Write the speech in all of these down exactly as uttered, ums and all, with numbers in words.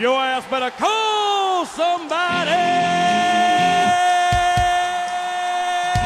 Your ass better call somebody!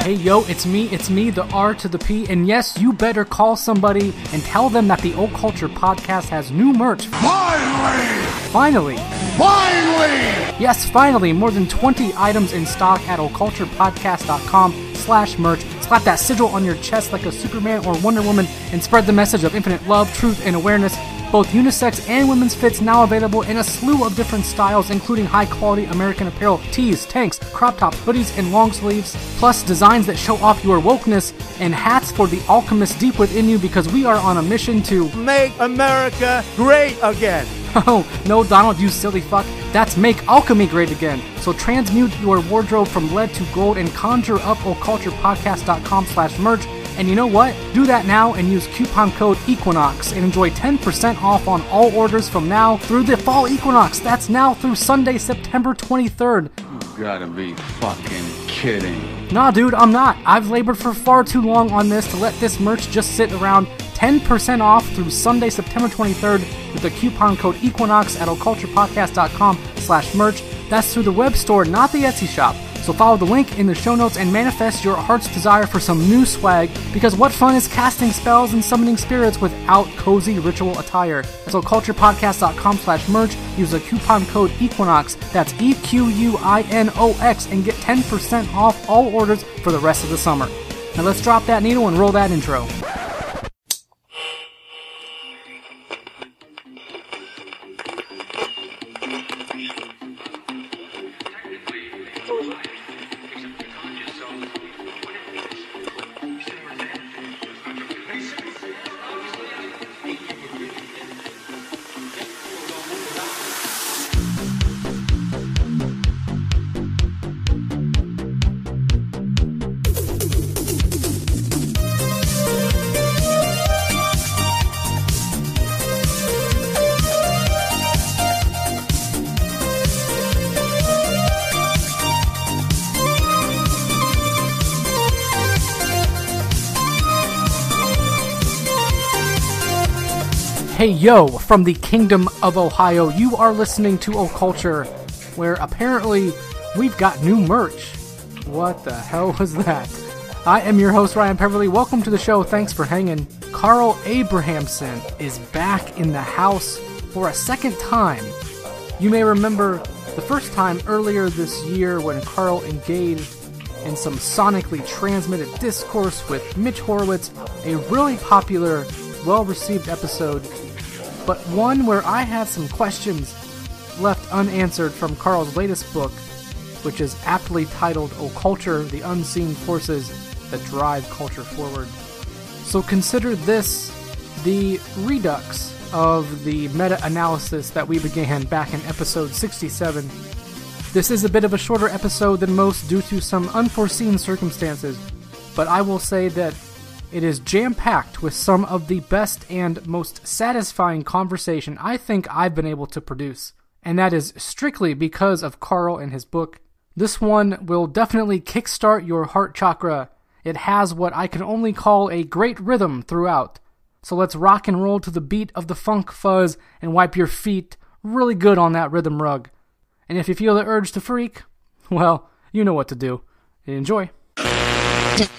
Hey yo, it's me, it's me, the R to the P, and yes, you better call somebody and tell them that the Occulture Podcast has new merch. Finally! Finally! Finally! Yes, finally, more than twenty items in stock at occulturepodcast.com slash merch. Slap that sigil on your chest like a Superman or Wonder Woman and spread the message of infinite love, truth, and awareness. Both unisex and women's fits now available in a slew of different styles, including high-quality American apparel, tees, tanks, crop tops, hoodies, and long sleeves, plus designs that show off your wokeness, and hats for the alchemist deep within you, because we are on a mission to make America great again. Oh, no, Donald, you silly fuck. That's make alchemy great again. So transmute your wardrobe from lead to gold and conjure up occulturepodcast.com slash merch. And you know what? Do that now and use coupon code Equinox and enjoy ten percent off on all orders from now through the fall equinox. That's now through Sunday, September twenty-third. You gotta be fucking kidding. Nah, dude, I'm not. I've labored for far too long on this to let this merch just sit around. ten percent off through Sunday, September twenty-third with the coupon code Equinox at occulturepodcast.com slash merch. That's through the web store, not the Etsy shop. So follow the link in the show notes and manifest your heart's desire for some new swag, because what fun is casting spells and summoning spirits without cozy ritual attire? That's occulturepodcast.com slash merch. Use the coupon code Equinox, that's E Q U I N O X, and get ten percent off all orders for the rest of the summer. Now let's drop that needle and roll that intro. Hey yo, from the Kingdom of Ohio, you are listening to Occulture, where apparently we've got new merch. What the hell was that? I am your host, Ryan Peverly. Welcome to the show. Thanks for hanging. Carl Abrahamsson is back in the house for a second time. You may remember the first time earlier this year when Carl engaged in some sonically transmitted discourse with Mitch Horowitz, a really popular, well-received episode, but one where I had some questions left unanswered from Carl's latest book, which is aptly titled Occulture, The Unseen Forces That Drive Culture Forward. So consider this the redux of the meta-analysis that we began back in episode sixty-seven. This is a bit of a shorter episode than most due to some unforeseen circumstances, but I will say that it is jam-packed with some of the best and most satisfying conversation I think I've been able to produce, and that is strictly because of Carl and his book. This one will definitely kickstart your heart chakra. It has what I can only call a great rhythm throughout. So let's rock and roll to the beat of the funk fuzz and wipe your feet really good on that rhythm rug. And if you feel the urge to freak, well, you know what to do. Enjoy.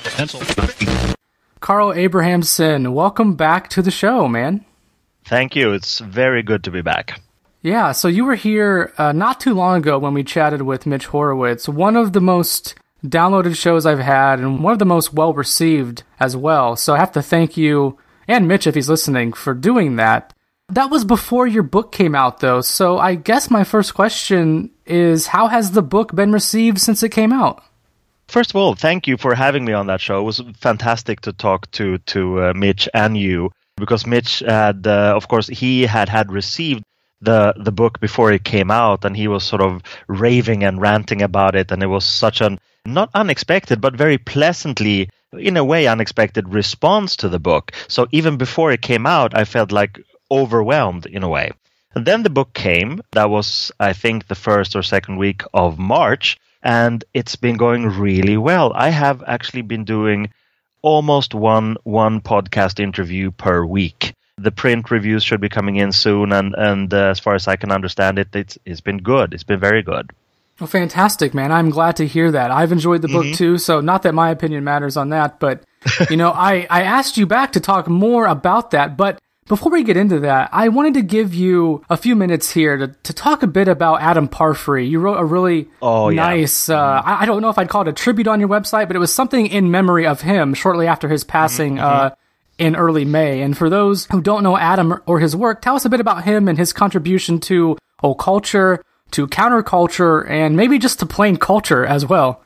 Pencil. Carl Abrahamsson, welcome back to the show, man. Thank you. It's very good to be back. Yeah, so you were here uh, not too long ago when we chatted with Mitch Horowitz, one of the most downloaded shows I've had and one of the most well-received as well. So I have to thank you, and Mitch if he's listening, for doing that. That was before your book came out, though, so I guess my first question is, how has the book been received since it came out? First of all, thank you for having me on that show. It was fantastic to talk to to uh, Mitch and you, because Mitch had, uh, of course, he had had received the the book before it came out, and he was sort of raving and ranting about it, and it was such an not unexpected, but very pleasantly, in a way, unexpected response to the book. So even before it came out, I felt like overwhelmed in a way. And then the book came. That was, I think, the first or second week of March. And it's been going really well. I have actually been doing almost one one podcast interview per week. The print reviews should be coming in soon, and, and uh, as far as I can understand it, it's, it's been good. It's been very good. Well, fantastic, man. I'm glad to hear that. I've enjoyed the mm-hmm. book, too, so not that my opinion matters on that, but, you know, I, I asked you back to talk more about that, but before we get into that, I wanted to give you a few minutes here to, to talk a bit about Adam Parfrey. You wrote a really oh, nice, yeah. uh, I, I don't know if I'd call it a tribute on your website, but it was something in memory of him shortly after his passing mm-hmm. uh, in early May. And for those who don't know Adam or his work, tell us a bit about him and his contribution to occulture, to counterculture, and maybe just to plain culture as well.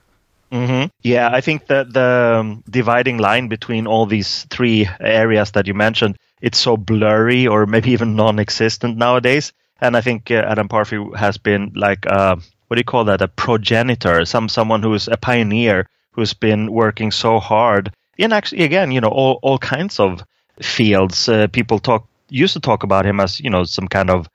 Mm-hmm. Yeah, I think that the um, dividing line between all these three areas that you mentioned, it's so blurry or maybe even non-existent nowadays. And I think uh, Adam Parfrey has been like, uh, what do you call that, a progenitor, some someone who is a pioneer, who's been working so hard in actually, again, you know, all, all kinds of fields. Uh, people talk used to talk about him as, you know, some kind of,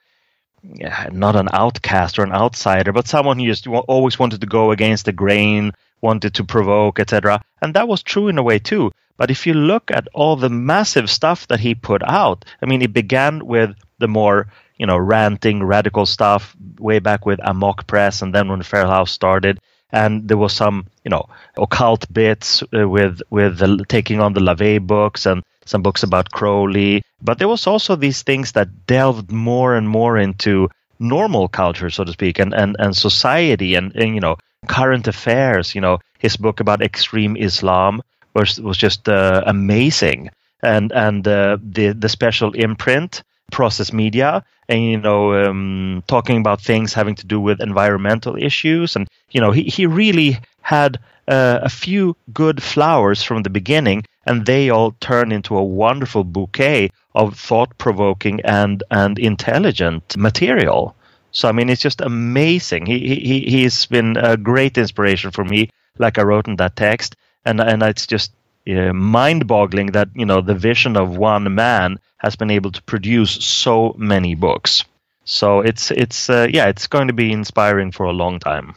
yeah, not an outcast or an outsider, but someone who just always wanted to go against the grain, wanted to provoke, et cetera. And that was true in a way, too. But if you look at all the massive stuff that he put out, I mean, it began with the more, you know, ranting, radical stuff way back with Amok Press, and then when Feral House started, and there was some, you know, occult bits uh, with with the, taking on the LaVey books and some books about Crowley. But there was also these things that delved more and more into normal culture, so to speak, and and, and society and, and, you know, current affairs. You know, his book about extreme Islam was was just uh, amazing, and and uh, the the special imprint, Process Media, and, you know, um, talking about things having to do with environmental issues, and, you know, he he really had uh, a few good flowers from the beginning, and they all turned into a wonderful bouquet of thought-provoking and and intelligent material. So, I mean, it's just amazing. He he he's been a great inspiration for me, like I wrote in that text. And and it's just uh, mind-boggling that, you know, the vision of one man has been able to produce so many books. So it's it's uh, yeah, it's going to be inspiring for a long time.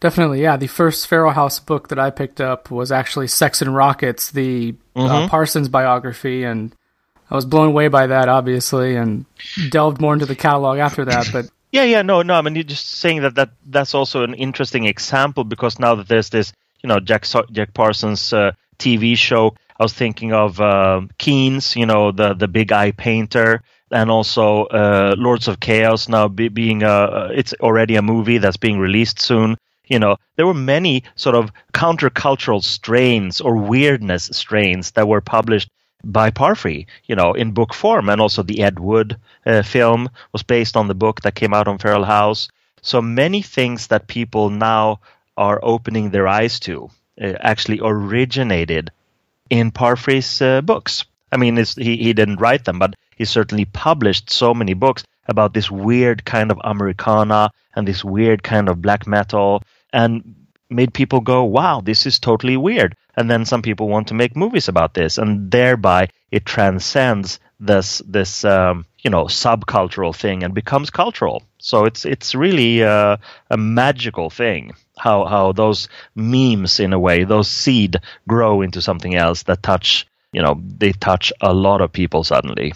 Definitely, yeah. The first Feral House book that I picked up was actually Sex and Rockets, the mm-hmm. uh, Parsons biography, and I was blown away by that, obviously, and delved more into the catalog after that, but. Yeah, yeah, no, no. I mean, you're just saying that, that that's also an interesting example, because now that there's this, you know, Jack Jack Parsons uh, T V show, I was thinking of uh, Keynes, you know, the the big eye painter, and also uh, Lords of Chaos now be, being a it's already a movie that's being released soon. You know, there were many sort of countercultural strains or weirdness strains that were published by Parfrey, you know, in book form, and also the Ed Wood uh, film was based on the book that came out on Feral House. So many things that people now are opening their eyes to uh, actually originated in Parfrey's uh, books. I mean, it's, he he didn't write them, but he certainly published so many books about this weird kind of Americana and this weird kind of black metal, and made people go, wow, this is totally weird. And then some people want to make movies about this, and thereby it transcends this this um, you know, subcultural thing and becomes cultural. So it's it's really uh, a magical thing how how those memes, in a way, those seed grow into something else that touch, you know, they touch a lot of people suddenly.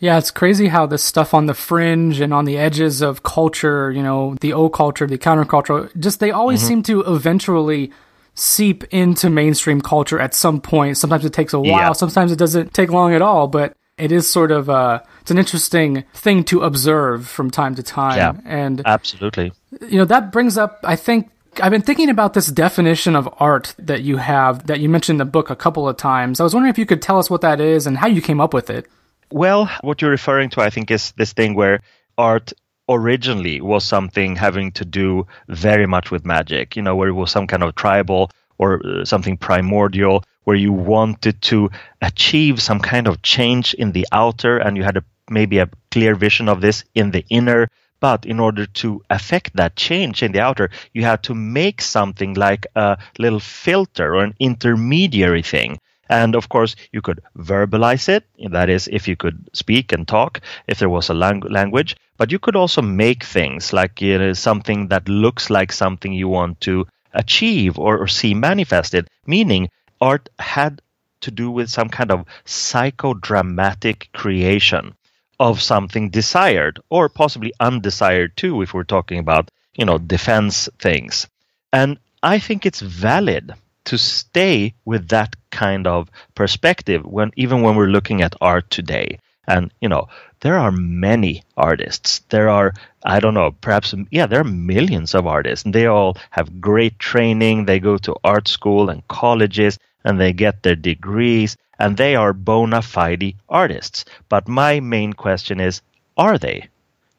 Yeah, it's crazy how this stuff on the fringe and on the edges of culture, you know, the occulture, the counterculture, just they always mm-hmm. seem to eventually seep into mainstream culture at some point. Sometimes it takes a while, yeah. Sometimes it doesn't take long at all, but it is sort of uh, it's an interesting thing to observe from time to time. Yeah, and absolutely. You know, that brings up, I think, I've been thinking about this definition of art that you have, that you mentioned in the book a couple of times. I was wondering if you could tell us what that is and how you came up with it. Well, what you're referring to, I think, is this thing where art originally was something having to do very much with magic, you know, where it was some kind of tribal or something primordial, where you wanted to achieve some kind of change in the outer, and you had a, maybe a clear vision of this in the inner. But in order to affect that change in the outer, you had to make something like a little filter or an intermediary thing. And, of course, you could verbalize it, that is, if you could speak and talk, if there was a lang- language. But you could also make things like, you know, something that looks like something you want to achieve or, or see manifested, meaning art had to do with some kind of psychodramatic creation of something desired or possibly undesired too, if we're talking about, you know, defense things. And I think it's valid to stay with that kind of perspective when even when we're looking at art today. And, you know, there are many artists. There are, I don't know, perhaps, yeah, there are millions of artists. And they all have great training. They go to art school and colleges, and they get their degrees, and they are bona fide artists. But my main question is, are they?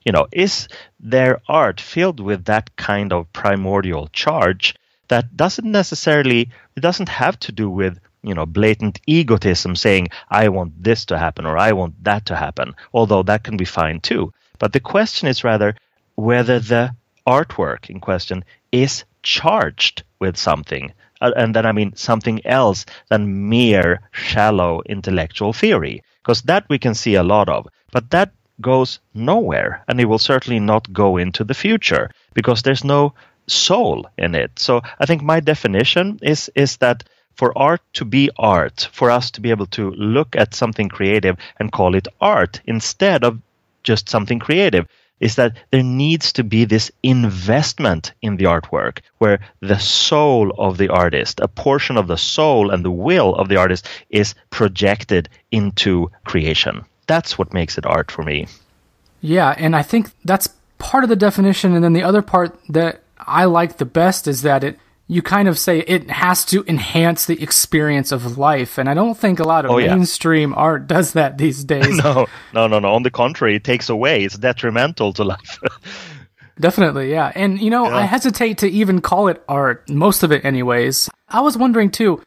You know, is their art filled with that kind of primordial charge that doesn't necessarily, it doesn't have to do with, you know, blatant egotism saying, I want this to happen or I want that to happen, although that can be fine too. But the question is rather whether the artwork in question is charged with something. And then I mean something else than mere shallow intellectual theory, because that we can see a lot of. But that goes nowhere, and it will certainly not go into the future because there's no soul in it. So I think my definition is is that for art to be art, for us to be able to look at something creative and call it art instead of just something creative, is that there needs to be this investment in the artwork where the soul of the artist, a portion of the soul and the will of the artist is projected into creation. That's what makes it art for me. Yeah, and I think that's part of the definition. And then the other part that I like the best is that it, you kind of say it has to enhance the experience of life. And I don't think a lot of oh, mainstream yeah. art does that these days. No, no, no, no. On the contrary, it takes away. It's detrimental to life. Definitely, yeah. And, you know, yeah. I hesitate to even call it art, most of it anyways. I was wondering, too,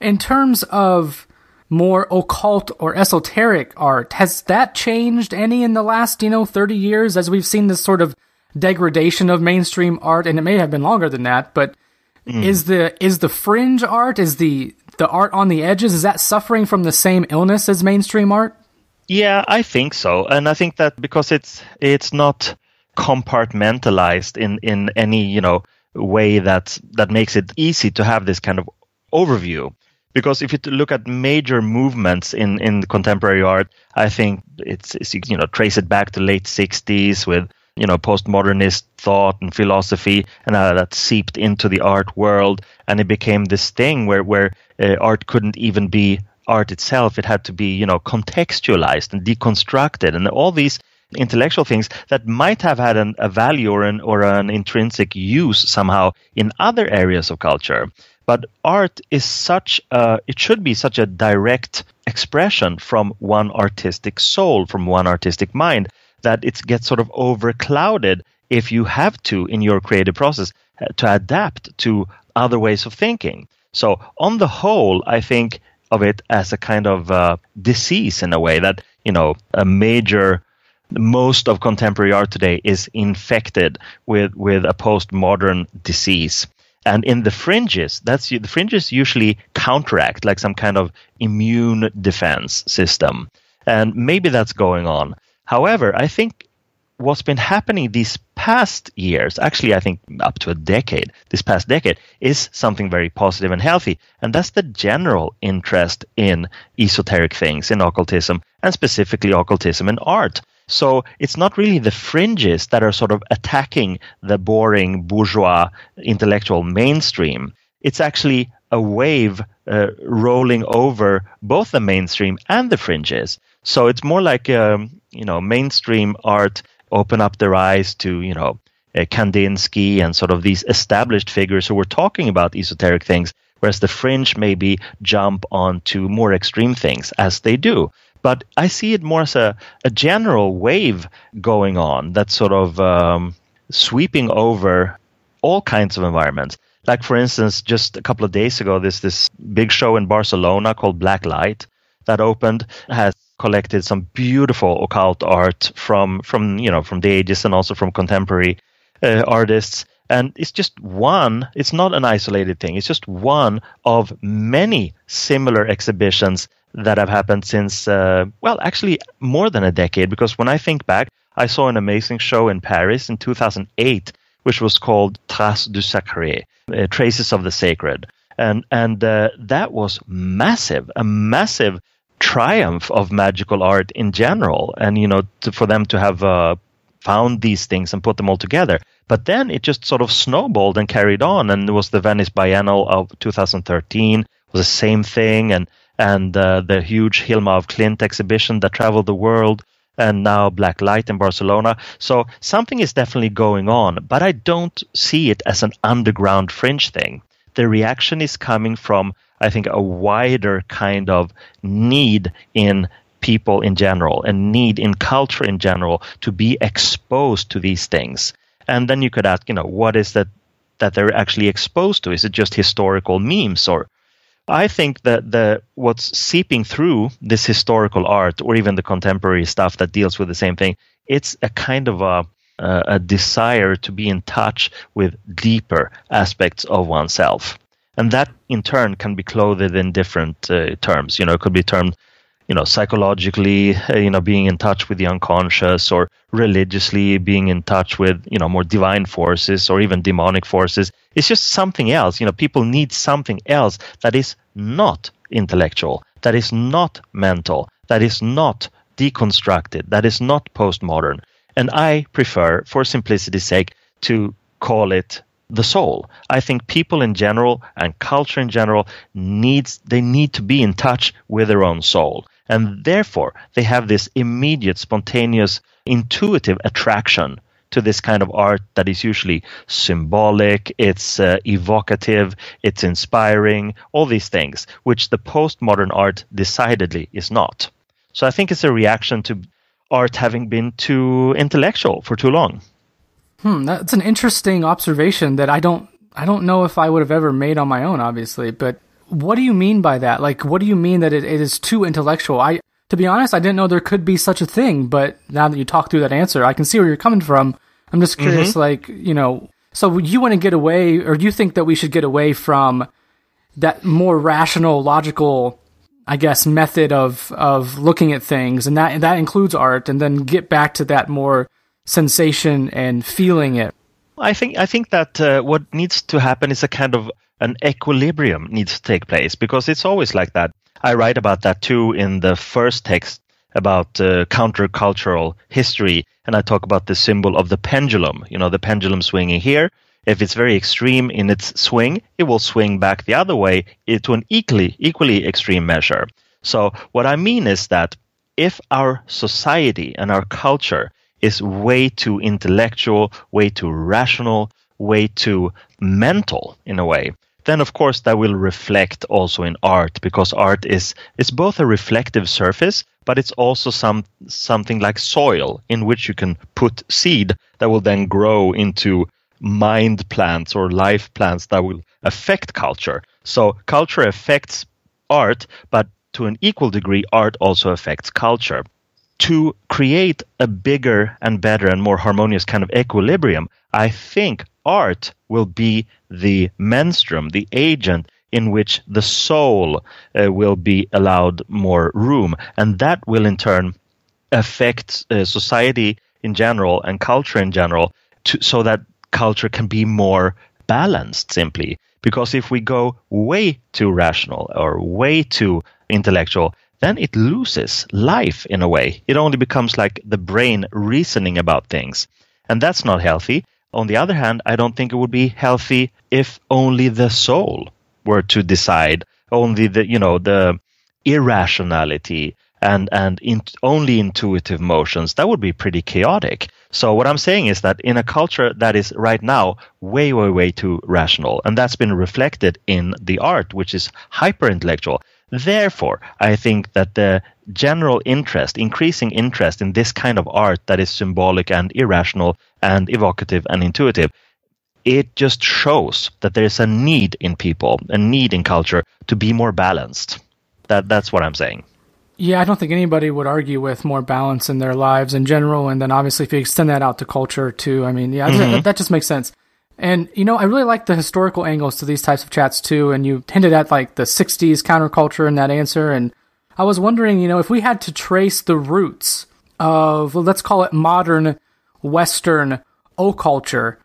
in terms of more occult or esoteric art, has that changed any in the last, you know, thirty years as we've seen this sort of degradation of mainstream art? And it may have been longer than that, but mm. is the is the fringe art, is the, the art on the edges, is that suffering from the same illness as mainstream art? Yeah, I think so. And I think that because it's it's not compartmentalized in, in any, you know, way that that makes it easy to have this kind of overview. Because if you look at major movements in, in contemporary art, I think it's, it's, you know, trace it back to late sixties with, you know, postmodernist thought and philosophy, and how that seeped into the art world. And it became this thing where, where uh, art couldn't even be art itself. It had to be, you know, contextualized and deconstructed and all these intellectual things that might have had an, a value or an, or an intrinsic use somehow in other areas of culture. But art is such a, it should be such a direct expression from one artistic soul, from one artistic mind, that it gets sort of overclouded if you have to, in your creative process, to adapt to other ways of thinking. So on the whole, I think of it as a kind of uh, disease in a way that, you know, a major, most of contemporary art today is infected with, with a postmodern disease. And in the fringes, that's the fringes usually counteract like some kind of immune defense system. And maybe that's going on. However, I think what's been happening these past years, actually, I think up to a decade, this past decade, is something very positive and healthy. And that's the general interest in esoteric things, in occultism, and specifically occultism and art. So it's not really the fringes that are sort of attacking the boring bourgeois intellectual mainstream. It's actually a wave uh, rolling over both the mainstream and the fringes. So it's more like, um, you know, mainstream art open up their eyes to, you know, uh, Kandinsky and sort of these established figures who were talking about esoteric things, whereas the fringe maybe jump onto more extreme things as they do. But I see it more as a, a general wave going on that's sort of um, sweeping over all kinds of environments. Like, for instance, just a couple of days ago, there's this big show in Barcelona called Black Light that opened, has collected some beautiful occult art from, from you know, from the ages and also from contemporary uh, artists. And it's just one, it's not an isolated thing. It's just one of many similar exhibitions that have happened since, uh, well, actually more than a decade. Because when I think back, I saw an amazing show in Paris in two thousand eight, which was called Traces du Sacré, uh, Traces of the Sacred. And, and uh, that was massive, a massive triumph of magical art in general. And, you know, to, for them to have uh, found these things and put them all together. But then it just sort of snowballed and carried on. And it was the Venice Biennale of two thousand thirteen. It was the same thing. And, and uh, the huge Hilma of Klint exhibition that traveled the world. And now Black Light in Barcelona. So something is definitely going on, but I don't see it as an underground fringe thing. The reaction is coming from, I think, a wider kind of need in people in general and need in culture in general to be exposed to these things. And then you could ask, you know, what is that that they're actually exposed to? Is it just historical memes? Or I think that the what's seeping through this historical art, or even the contemporary stuff that deals with the same thing, it's a kind of a, a, a desire to be in touch with deeper aspects of oneself, and that in turn can be clothed in different uh, terms. You know, it could be termed, you know, psychologically, uh, you know, being in touch with the unconscious, or religiously being in touch with, you know, more divine forces or even demonic forces. It's just something else. You know, people need something else that is not intellectual, that is not mental, that is not deconstructed, that is not postmodern. And I prefer, for simplicity's sake, to call it the soul. I think people in general and culture in general needs they need to be in touch with their own soul. And therefore, they have this immediate, spontaneous, intuitive attraction to this kind of art that is usually symbolic, it's uh, evocative, it's inspiring, all these things, which the postmodern art decidedly is not. So I think it's a reaction to art having been too intellectual for too long. Hmm, that's an interesting observation that I don't I don't know if I would have ever made on my own, obviously. But what do you mean by that? Like, what do you mean that it, it is too intellectual? I, to be honest, I didn't know there could be such a thing. But now that you talk through that answer, I can see where you're coming from. I'm just curious, mm-hmm. like, you know, so you want to get away, or do you think that we should get away from that more rational, logical, I guess, method of of looking at things, and that and that includes art, and then get back to that more sensation and feeling it? I think I think that uh, what needs to happen is a kind of an equilibrium needs to take place, because it's always like that. I write about that too in the first text about uh, countercultural history, and I talk about the symbol of the pendulum. You know, the pendulum swinging here. If it's very extreme in its swing, it will swing back the other way to an equally equally extreme measure. So what I mean is that if our society and our culture is way too intellectual, way too rational, way too mental in a way, then of course that will reflect also in art, because art is it's both a reflective surface, but it's also some something like soil in which you can put seed that will then grow into mind plants or life plants that will affect culture. So culture affects art, but to an equal degree, art also affects culture. To create a bigger and better and more harmonious kind of equilibrium, I think art will be the menstruum, the agent in which the soul uh, will be allowed more room. And that will in turn affect uh, society in general and culture in general, to, so that culture can be more balanced simply. Because if we go way too rational or way too intellectual, then it loses life in a way. It only becomes like the brain reasoning about things. And that's not healthy. On the other hand, I don't think it would be healthy if only the soul were to decide, only the, you know, the irrationality and, and in, only intuitive motions. That would be pretty chaotic. So what I'm saying is that in a culture that is right now way, way, way too rational, and that's been reflected in the art, which is hyper-intellectual. Therefore, I think that the general interest, increasing interest in this kind of art that is symbolic and irrational and evocative and intuitive, it just shows that there is a need in people, a need in culture to be more balanced. That that's what I'm saying. Yeah, I don't think anybody would argue with more balance in their lives in general. And then obviously if you extend that out to culture too, I mean, yeah, mm-hmm. that, that just makes sense. And, you know, I really like the historical angles to these types of chats, too. And you hinted at, like, the sixties counterculture in that answer. And I was wondering, you know, if we had to trace the roots of, well, let's call it modern Western occulture,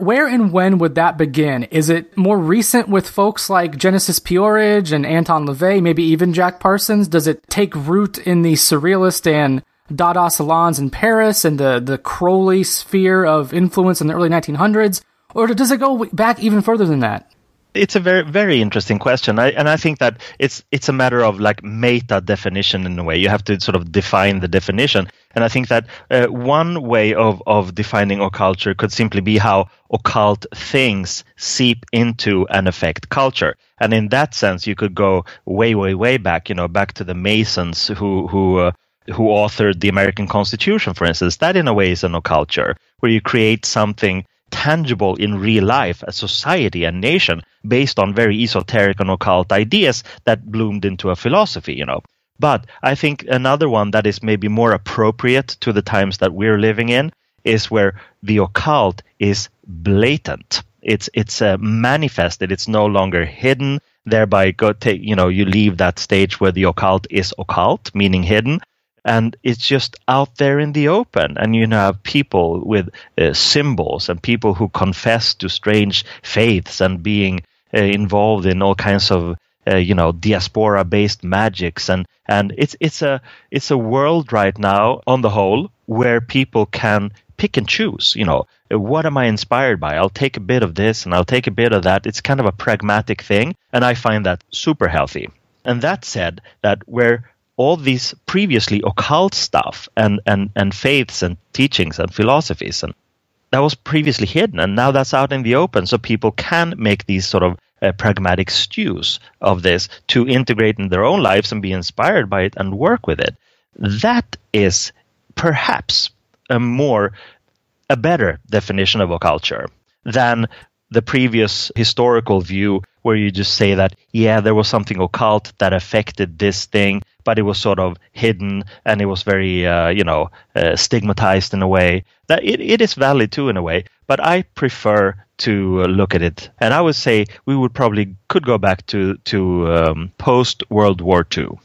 Where and when would that begin? Is it more recent with folks like Genesis P-Orridge and Anton LaVey, maybe even Jack Parsons? Does it take root in the surrealist and Dada salons in Paris and the, the Crowley sphere of influence in the early nineteen hundreds? Or does it go back even further than that? It's a very, very interesting question. I, and I think that it's it's a matter of like meta definition in a way. You have to sort of define the definition. And I think that uh, one way of, of defining occulture could simply be how occult things seep into and affect culture. And in that sense, you could go way, way, way back, you know, back to the Masons who, who uh, who authored the American Constitution, for instance. That in a way is an occulture, where you create something tangible in real life, a society, a nation, based on very esoteric and occult ideas that bloomed into a philosophy, you know. But I think another one that is maybe more appropriate to the times that we're living in is where the occult is blatant. It's it's uh, manifested. It's no longer hidden. Thereby, go take you know you leave that stage where the occult is occult, meaning hidden. And it's just out there in the open. And you now have people with uh, symbols and people who confess to strange faiths and being uh, involved in all kinds of, uh, you know, diaspora-based magics. And, and it's it's a it's a world right now, on the whole, where people can pick and choose. You know, what am I inspired by? I'll take a bit of this and I'll take a bit of that. It's kind of a pragmatic thing. And I find that super healthy. And that said, that we're all these previously occult stuff and, and, and faiths and teachings and philosophies, and that was previously hidden, and now that's out in the open, so people can make these sort of uh, pragmatic stews of this to integrate in their own lives and be inspired by it and work with it. That is perhaps a more, a better definition of occulture than the previous historical view where you just say that, yeah, there was something occult that affected this thing, but it was sort of hidden and it was very, uh, you know, uh, stigmatized in a way. That it, it is valid too in a way, but I prefer to look at it. And I would say we would probably could go back to, to um, post-World War Two.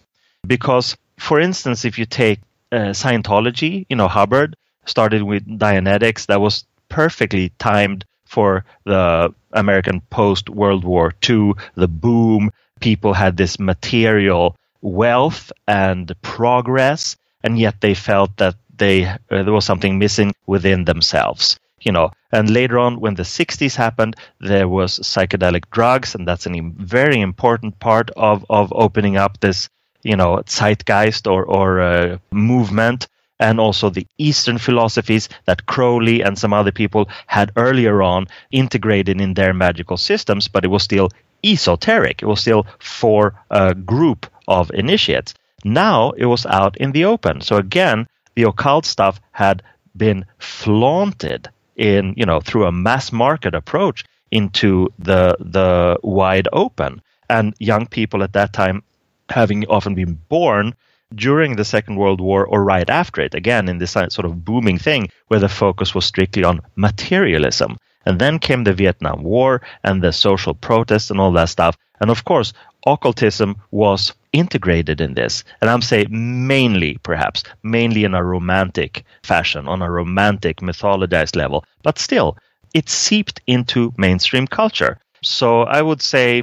Because, for instance, if you take uh, Scientology, you know, Hubbard started with Dianetics. That was perfectly timed for the American post-World War Two, the boom. People had this material wealth and progress, and yet they felt that they uh, there was something missing within themselves, you know. And later on, when the sixties happened, there was psychedelic drugs, and that's a very important part of, of opening up this, you know, zeitgeist or, or uh, movement. And also the Eastern philosophies that Crowley and some other people had earlier on integrated in their magical systems, but it was still esoteric. It was still for a group of initiates. Now it was out in the open. So again, the occult stuff had been flaunted in, you know, through a mass market approach into the the wide open. And young people at that time, having often been born during the Second World War or right after it, again, in this sort of booming thing where the focus was strictly on materialism. And then came the Vietnam War and the social protests and all that stuff. And of course, occultism was integrated in this. And I'm saying mainly, perhaps, mainly in a romantic fashion, on a romantic, mythologized level. But still, it seeped into mainstream culture. So I would say,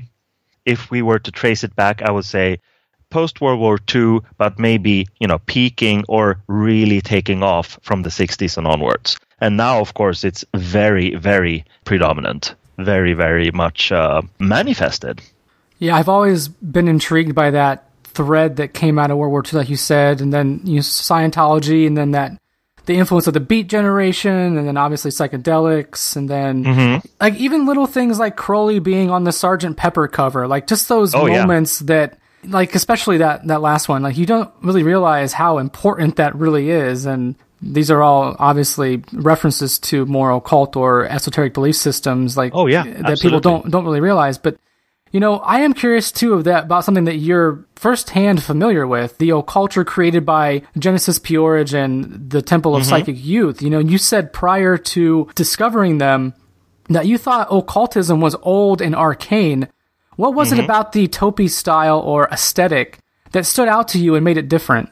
if we were to trace it back, I would say post-World War Two, but maybe, you know, peaking or really taking off from the sixties and onwards. And now, of course, it's very, very predominant, very, very much uh, manifested. Yeah, I've always been intrigued by that thread that came out of World War Two, like you said, and then, you know, Scientology, and then that the influence of the Beat Generation, and then obviously psychedelics, and then mm-hmm. like even little things like Crowley being on the Sergeant Pepper cover, like just those oh, moments yeah. that. Like, especially that, that last one, like, you don't really realize how important that really is. And these are all obviously references to more occult or esoteric belief systems, like, oh, yeah, that absolutely. people don't, don't really realize. But, you know, I am curious too of that, about something that you're firsthand familiar with, the occulture created by Genesis P-Orridge and the Temple of mm-hmm. Psychic Youth. You know, you said prior to discovering them that you thought occultism was old and arcane. What was mm-hmm. it about the Topi style or aesthetic that stood out to you and made it different?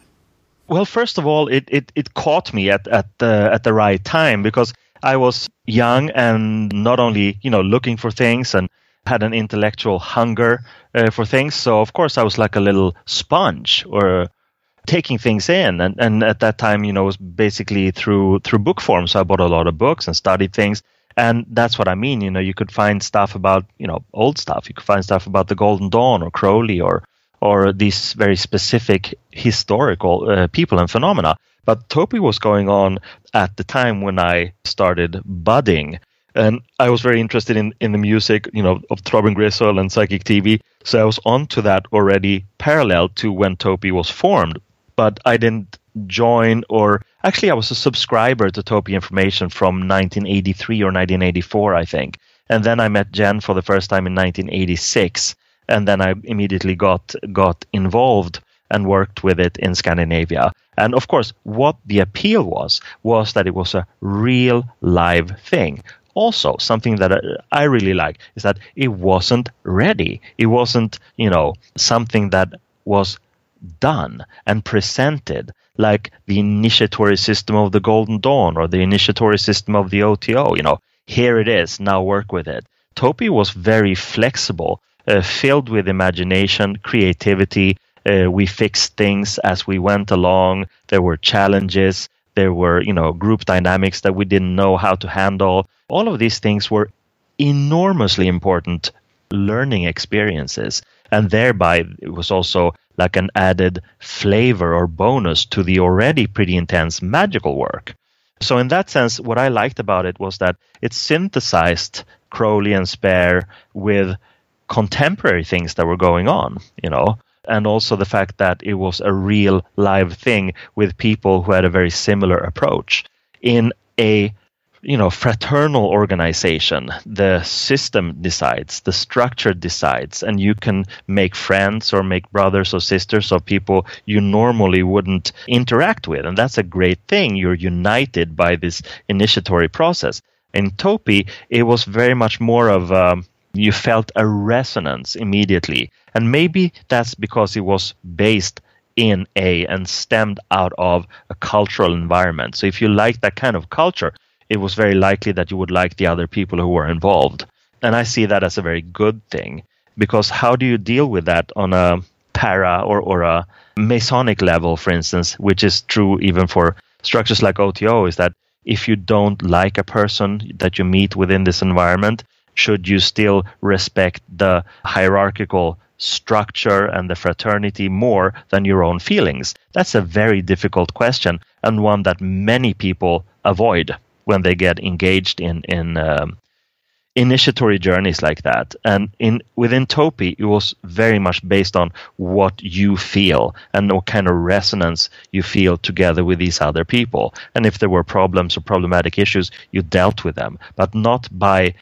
Well, first of all, it it, it caught me at at the at the right time, because I was young and not only, you know, looking for things and had an intellectual hunger uh, for things. So, of course, I was like a little sponge or taking things in. And, and at that time, you know, it was basically through through book form. So I bought a lot of books and studied things. And that's what I mean. You know, you could find stuff about, you know, old stuff. You could find stuff about the Golden Dawn or Crowley or or these very specific historical uh, people and phenomena. But Topi was going on at the time when I started budding. And I was very interested in, in the music, you know, of Throbbing Gristle and Psychic T V. So I was onto that already parallel to when Topi was formed. But I didn't join or actually I was a subscriber to Topi Information from nineteen eighty-three or nineteen eighty-four, I think. And then I met Jen for the first time in nineteen eighty-six. And then I immediately got got involved and worked with it in Scandinavia. And of course, what the appeal was, was that it was a real live thing. Also, something that I really like is that it wasn't ready. It wasn't, you know, something that was done and presented like the initiatory system of the Golden Dawn or the initiatory system of the O T O. You know, here it is, now work with it. Topi was very flexible. Uh, filled with imagination, creativity. Uh, we fixed things as we went along. There were challenges. There were, you know, group dynamics that we didn't know how to handle. All of these things were enormously important learning experiences. And thereby, it was also like an added flavor or bonus to the already pretty intense magical work. So in that sense, what I liked about it was that it synthesized Crowley and Spare with contemporary things that were going on, you know, and also the fact that it was a real live thing with people who had a very similar approach in a, you know, fraternal organization. The system decides, the structure decides, and you can make friends or make brothers or sisters of people you normally wouldn't interact with. And that's a great thing. You're united by this initiatory process. In Topi, it was very much more of um, you felt a resonance immediately. And maybe that's because it was based in a and stemmed out of a cultural environment. So if you like that kind of culture, it was very likely that you would like the other people who were involved. And I see that as a very good thing, because how do you deal with that on a para or, or a Masonic level, for instance, which is true even for structures like O T O, is that if you don't like a person that you meet within this environment, should you still respect the hierarchical structure and the fraternity more than your own feelings? That's a very difficult question, and one that many people avoid when they get engaged in in um, initiatory journeys like that. And in within Topi, it was very much based on what you feel and what kind of resonance you feel together with these other people. And if there were problems or problematic issues, you dealt with them, but not by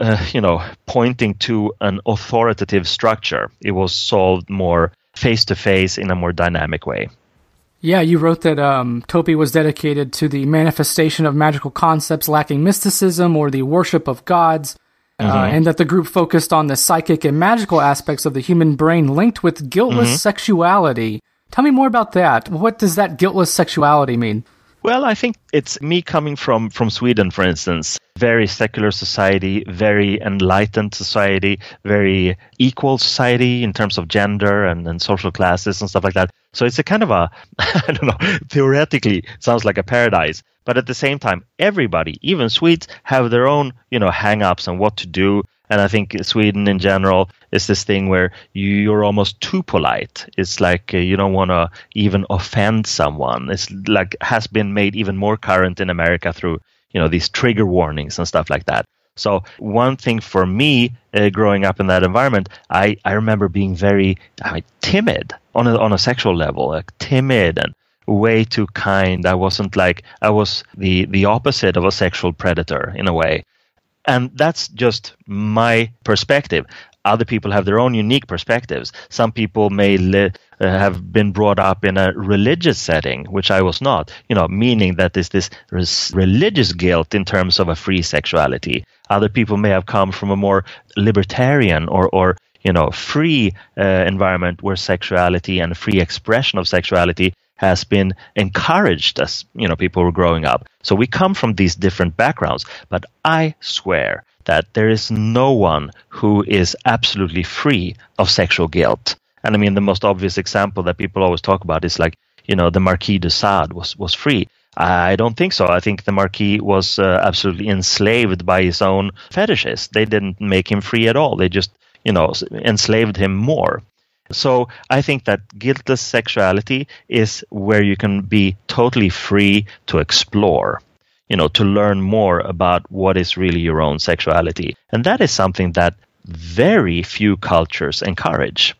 Uh, you know, pointing to an authoritative structure. It was solved more face-to-face in a more dynamic way. Yeah, you wrote that um, Topi was dedicated to the manifestation of magical concepts lacking mysticism or the worship of gods, mm-hmm. uh, and that the group focused on the psychic and magical aspects of the human brain linked with guiltless mm-hmm. sexuality. Tell me more about that. What does that guiltless sexuality mean? Well, I think it's me coming from, from Sweden, for instance. Very secular society, very enlightened society, very equal society in terms of gender and, and social classes and stuff like that. So it's a kind of a, I don't know, theoretically sounds like a paradise. But at the same time, everybody, even Swedes, have their own, you know, hang-ups on what to do. And I think Sweden in general is this thing where you're almost too polite. It's like you don't want to even offend someone. It's like has been made even more current in America through, you know, these trigger warnings and stuff like that. So one thing for me uh, growing up in that environment, I, I remember being very I mean, timid on a, on a sexual level, like timid and way too kind. I wasn't like I was the, the opposite of a sexual predator in a way. And that's just my perspective. Other people have their own unique perspectives. Some people may li- uh, have been brought up in a religious setting, which I was not, you know, meaning that there's this res- religious guilt in terms of a free sexuality. Other people may have come from a more libertarian or, or you know, free uh, environment where sexuality and free expression of sexuality has been encouraged as, you know, people were growing up. So we come from these different backgrounds, but I swear that there is no one who is absolutely free of sexual guilt. And I mean, the most obvious example that people always talk about is like, you know, the Marquis de Sade was, was free. I don't think so. I think the Marquis was uh, absolutely enslaved by his own fetishes. They didn't make him free at all. They just, you know, enslaved him more. So I think that guiltless sexuality is where you can be totally free to explore, you know, to learn more about what is really your own sexuality. And that is something that very few cultures encourage.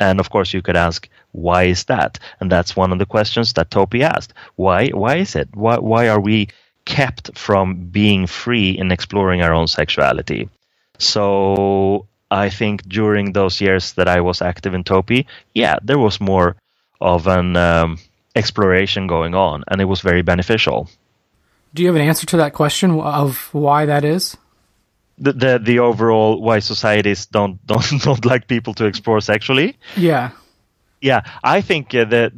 And of course, you could ask, why is that? And that's one of the questions that Topi asked. Why? Why is it? Why, why are we kept from being free in exploring our own sexuality? So I think during those years that I was active in Topi, yeah, there was more of an um, exploration going on, and it was very beneficial. Do you have an answer to that question of why that is? The, the the overall why societies don't don't don't like people to explore sexually. Yeah, yeah. I think that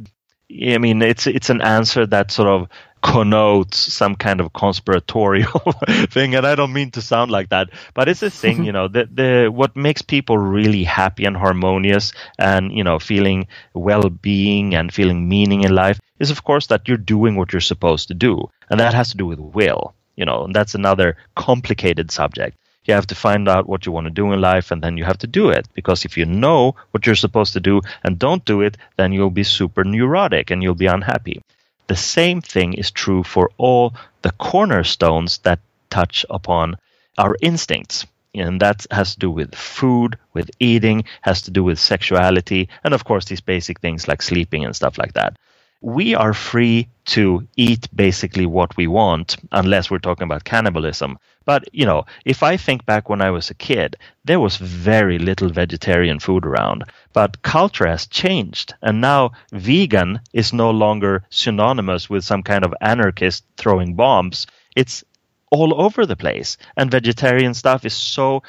I mean it's it's an answer that sort of connotes some kind of conspiratorial thing, and I don't mean to sound like that, but it's this thing, you know, the the what makes people really happy and harmonious, and you know, feeling well-being and feeling meaning in life is, of course, that you're doing what you're supposed to do, and that has to do with will, you know, and that's another complicated subject. You have to find out what you want to do in life, and then you have to do it. Because if you know what you're supposed to do and don't do it, then you'll be super neurotic and you'll be unhappy. The same thing is true for all the cornerstones that touch upon our instincts. And that has to do with food, with eating, has to do with sexuality, and of course these basic things like sleeping and stuff like that. We are free to eat basically what we want, unless we're talking about cannibalism. But, you know, if I think back when I was a kid, there was very little vegetarian food around. But culture has changed, and now vegan is no longer synonymous with some kind of anarchist throwing bombs. It's all over the place, and vegetarian stuff is so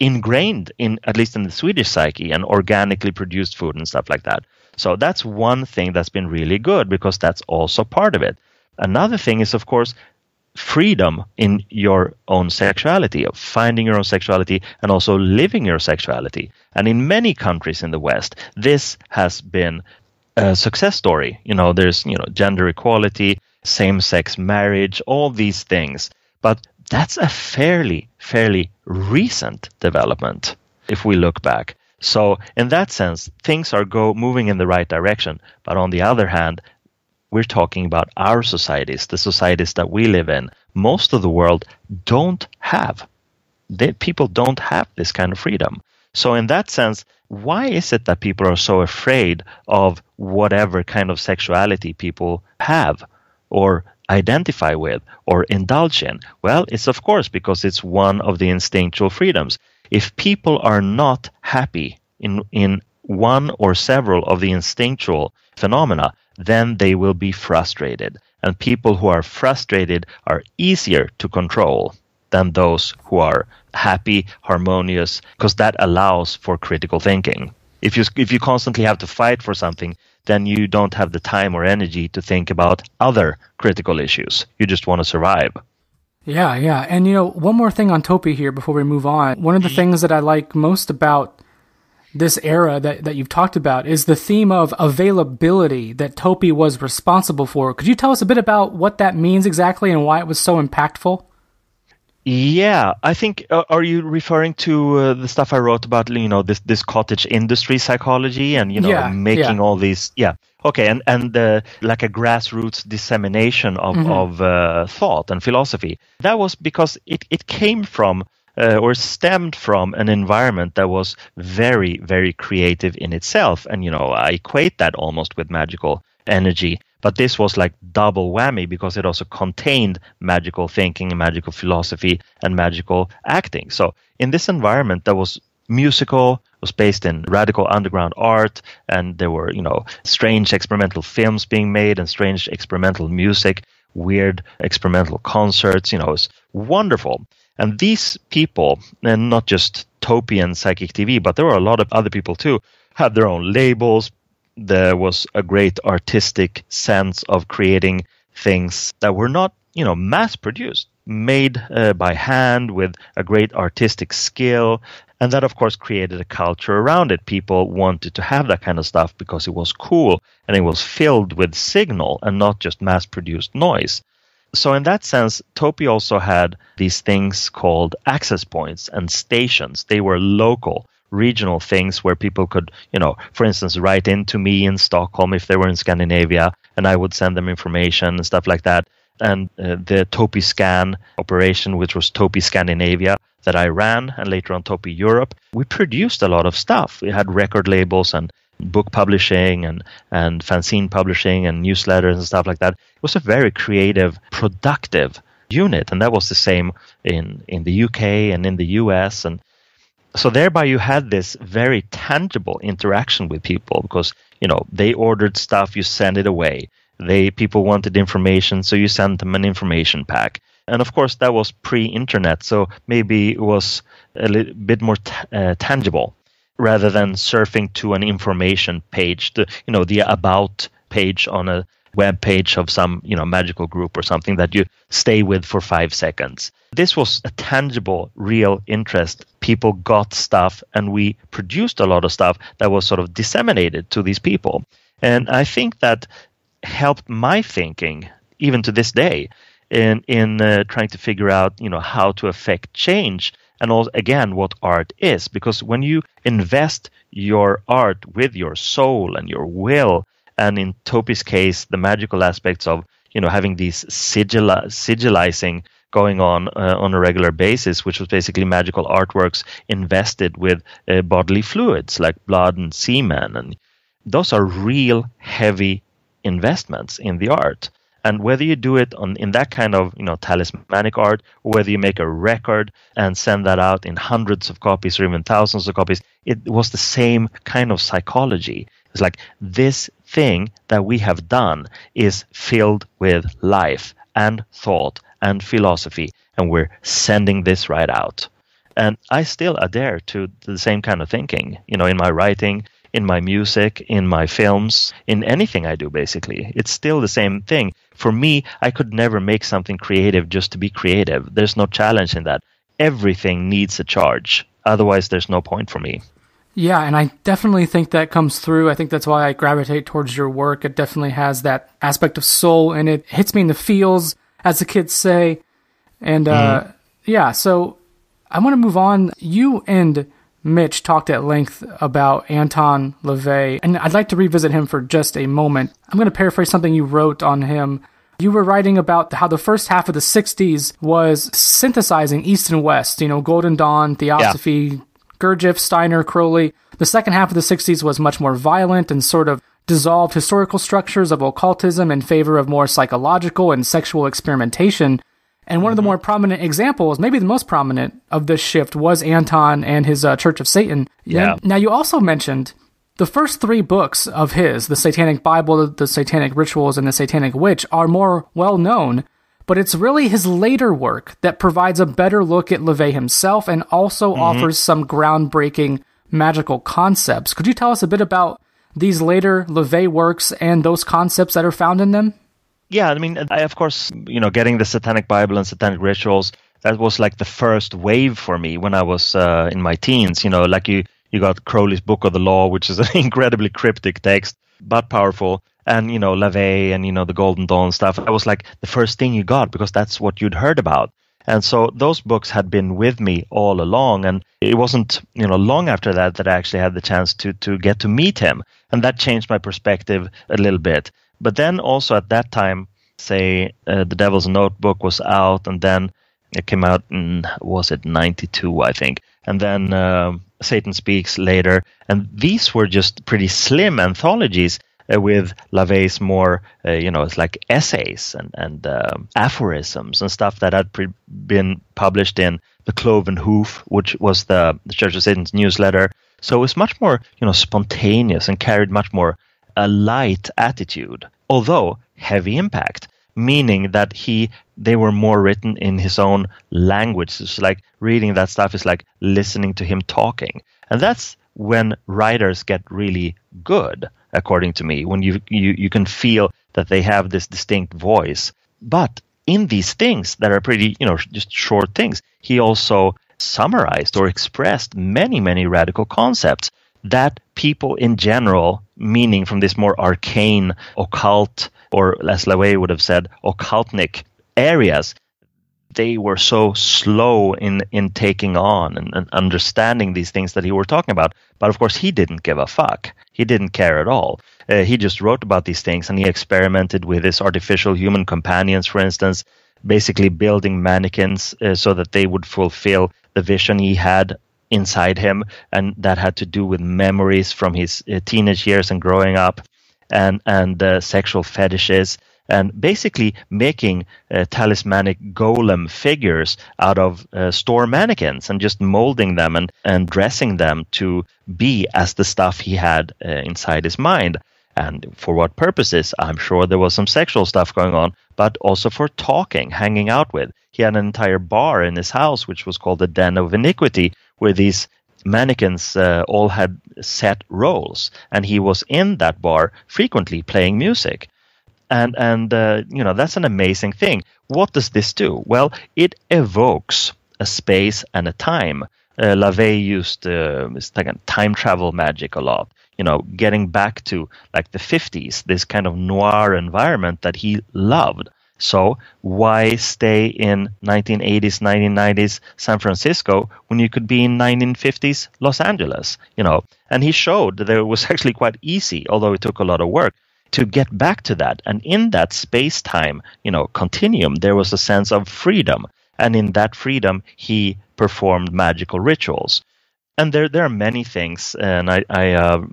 ingrained, in at least in the Swedish psyche, and organically produced food and stuff like that. So that's one thing that's been really good, because that's also part of it. Another thing is, of course, freedom in your own sexuality, of finding your own sexuality and also living your sexuality. And in many countries in the West, this has been a success story. You know, there's, you know, gender equality, same-sex marriage, all these things. But that's a fairly, fairly recent development if we look back. So in that sense, things are go moving in the right direction. But on the other hand, we're talking about our societies, the societies that we live in. Most of the world don't have. They, people don't have this kind of freedom. So in that sense, why is it that people are so afraid of whatever kind of sexuality people have or identify with or indulge in? Well, it's of course because it's one of the instinctual freedoms. If people are not happy in, in one or several of the instinctual phenomena, then they will be frustrated. And people who are frustrated are easier to control than those who are happy, harmonious, because that allows for critical thinking. If you, if you constantly have to fight for something, then you don't have the time or energy to think about other critical issues. You just want to survive. Yeah, yeah. And, you know, one more thing on Topi here before we move on. One of the things that I like most about this era that, that you've talked about is the theme of availability that Topi was responsible for. Could you tell us a bit about what that means exactly and why it was so impactful? Yeah, I think, uh, are you referring to uh, the stuff I wrote about, you know, this, this cottage industry psychology and, you know, yeah, making yeah. all these, yeah. Okay, and, and uh, like a grassroots dissemination of, mm-hmm. of uh, thought and philosophy. That was because it, it came from uh, or stemmed from an environment that was very, very creative in itself. And, you know, I equate that almost with magical energy. But this was like double whammy because it also contained magical thinking and magical philosophy and magical acting. So in this environment that was musical, was based in radical underground art, and there were, you know, strange experimental films being made and strange experimental music, weird experimental concerts, you know, it was wonderful. And these people, and not just Topi and Psychic T V, but there were a lot of other people too, had their own labels, there was a great artistic sense of creating things that were not, you know, mass-produced, made uh, by hand with a great artistic skill. And that, of course, created a culture around it. People wanted to have that kind of stuff because it was cool and it was filled with signal and not just mass-produced noise. So in that sense, Topi also had these things called access points and stations. They were local, regional things where people could, you know, for instance, write into me in Stockholm if they were in Scandinavia, and I would send them information and stuff like that. And uh, the Topi Scan operation, which was Topi Scandinavia, that I ran, and later on Topi Europe, we produced a lot of stuff. We had record labels and book publishing and, and fanzine publishing and newsletters and stuff like that. It was a very creative, productive unit, and that was the same in, in the U K and in the U S. And so thereby you had this very tangible interaction with people because, you know, they ordered stuff, you send it away. They people wanted information, so you sent them an information pack. And of course, that was pre-internet, so maybe it was a little bit more t- uh, tangible rather than surfing to an information page, to, you know, the about page on a web page of some, you know, magical group or something that you stay with for five seconds. This was a tangible, real interest. People got stuff, and we produced a lot of stuff that was sort of disseminated to these people. And I think that helped my thinking, even to this day, in in uh, trying to figure out, you know, how to affect change, and also, again, what art is. Because when you invest your art with your soul and your will, and in Topi's case, the magical aspects of, you know, having these sigil- sigilizing going on uh, on a regular basis, which was basically magical artworks invested with uh, bodily fluids like blood and semen, and those are real heavy investments in the art. And whether you do it on in that kind of, you know, talismanic art, or whether you make a record and send that out in hundreds of copies or even thousands of copies, it was the same kind of psychology. It's like this thing that we have done is filled with life and thought and philosophy, and we're sending this right out. And I still adhere to the same kind of thinking, you know, in my writing, in my music, in my films, in anything I do, basically. It's still the same thing. For me, I could never make something creative just to be creative. There's no challenge in that. Everything needs a charge. Otherwise, there's no point for me. Yeah, and I definitely think that comes through. I think that's why I gravitate towards your work. It definitely has that aspect of soul, and it hits me in the feels, as the kids say. And uh, mm. yeah, so I want to move on. You and Mitch talked at length about Anton LaVey, and I'd like to revisit him for just a moment. I'm going to paraphrase something you wrote on him. You were writing about how the first half of the sixties was synthesizing East and West, you know, Golden Dawn, Theosophy, yeah. Gurdjieff, Steiner, Crowley. The second half of the sixties was much more violent and sort of dissolved historical structures of occultism in favor of more psychological and sexual experimentation. And one mm-hmm. of the more prominent examples, maybe the most prominent of this shift, was Anton and his uh, Church of Satan. Yeah. Now, you also mentioned the first three books of his, the Satanic Bible, the Satanic Rituals, and the Satanic Witch, are more well-known, but it's really his later work that provides a better look at LaVey himself and also mm-hmm. offers some groundbreaking magical concepts. Could you tell us a bit about these later LaVey works and those concepts that are found in them? Yeah, I mean, I, of course, you know, getting the Satanic Bible and Satanic Rituals, that was like the first wave for me when I was uh, in my teens. You know, like you, you got Crowley's Book of the Law, which is an incredibly cryptic text, but powerful. And, you know, LaVey and, you know, the Golden Dawn stuff. That was like the first thing you got because that's what you'd heard about. And so those books had been with me all along. And it wasn't, you know, long after that that I actually had the chance to to get to meet him. And that changed my perspective a little bit. But then also at that time, say, uh, The Devil's Notebook was out, and then it came out in, was it ninety-two, I think. And then uh, Satan Speaks later. And these were just pretty slim anthologies uh, with LaVey's more, uh, you know, it's like essays and, and uh, aphorisms and stuff that had pre- been published in The Cloven Hoof, which was the, the Church of Satan's newsletter. So it was much more, you know, spontaneous and carried much more a light attitude, although heavy impact, meaning that he they were more written in his own language. It's like reading that stuff is like listening to him talking. And that's when writers get really good, according to me, when you, you, you can feel that they have this distinct voice. But in these things that are pretty, you know, just short things, he also summarized or expressed many, many radical concepts that people in general, meaning from this more arcane, occult, or as LaVey would have said, occultnic areas, they were so slow in, in taking on and, and understanding these things that he were talking about. But of course, he didn't give a fuck. He didn't care at all. Uh, he just wrote about these things, and he experimented with his artificial human companions, for instance, basically building mannequins uh, so that they would fulfill the vision he had inside him. And that had to do with memories from his uh, teenage years and growing up, and, and uh, sexual fetishes. And basically making uh, talismanic golem figures out of uh, store mannequins and just molding them and, and dressing them to be as the stuff he had uh, inside his mind. And for what purposes? I'm sure there was some sexual stuff going on, but also for talking, hanging out with. He had an entire bar in his house, which was called the Den of Iniquity, where these mannequins uh, all had set roles. And he was in that bar frequently playing music. And, and uh, you know, that's an amazing thing. What does this do? Well, it evokes a space and a time. Uh, LaVey used uh, time travel magic a lot, you know, getting back to like the fifties, this kind of noir environment that he loved. So why stay in nineteen eighties, nineteen nineties San Francisco when you could be in nineteen fifties Los Angeles, you know? And he showed that it was actually quite easy, although it took a lot of work, to get back to that. And in that space-time, you know, continuum, there was a sense of freedom. And in that freedom, he performed magical rituals. And there there are many things, and I, I uh,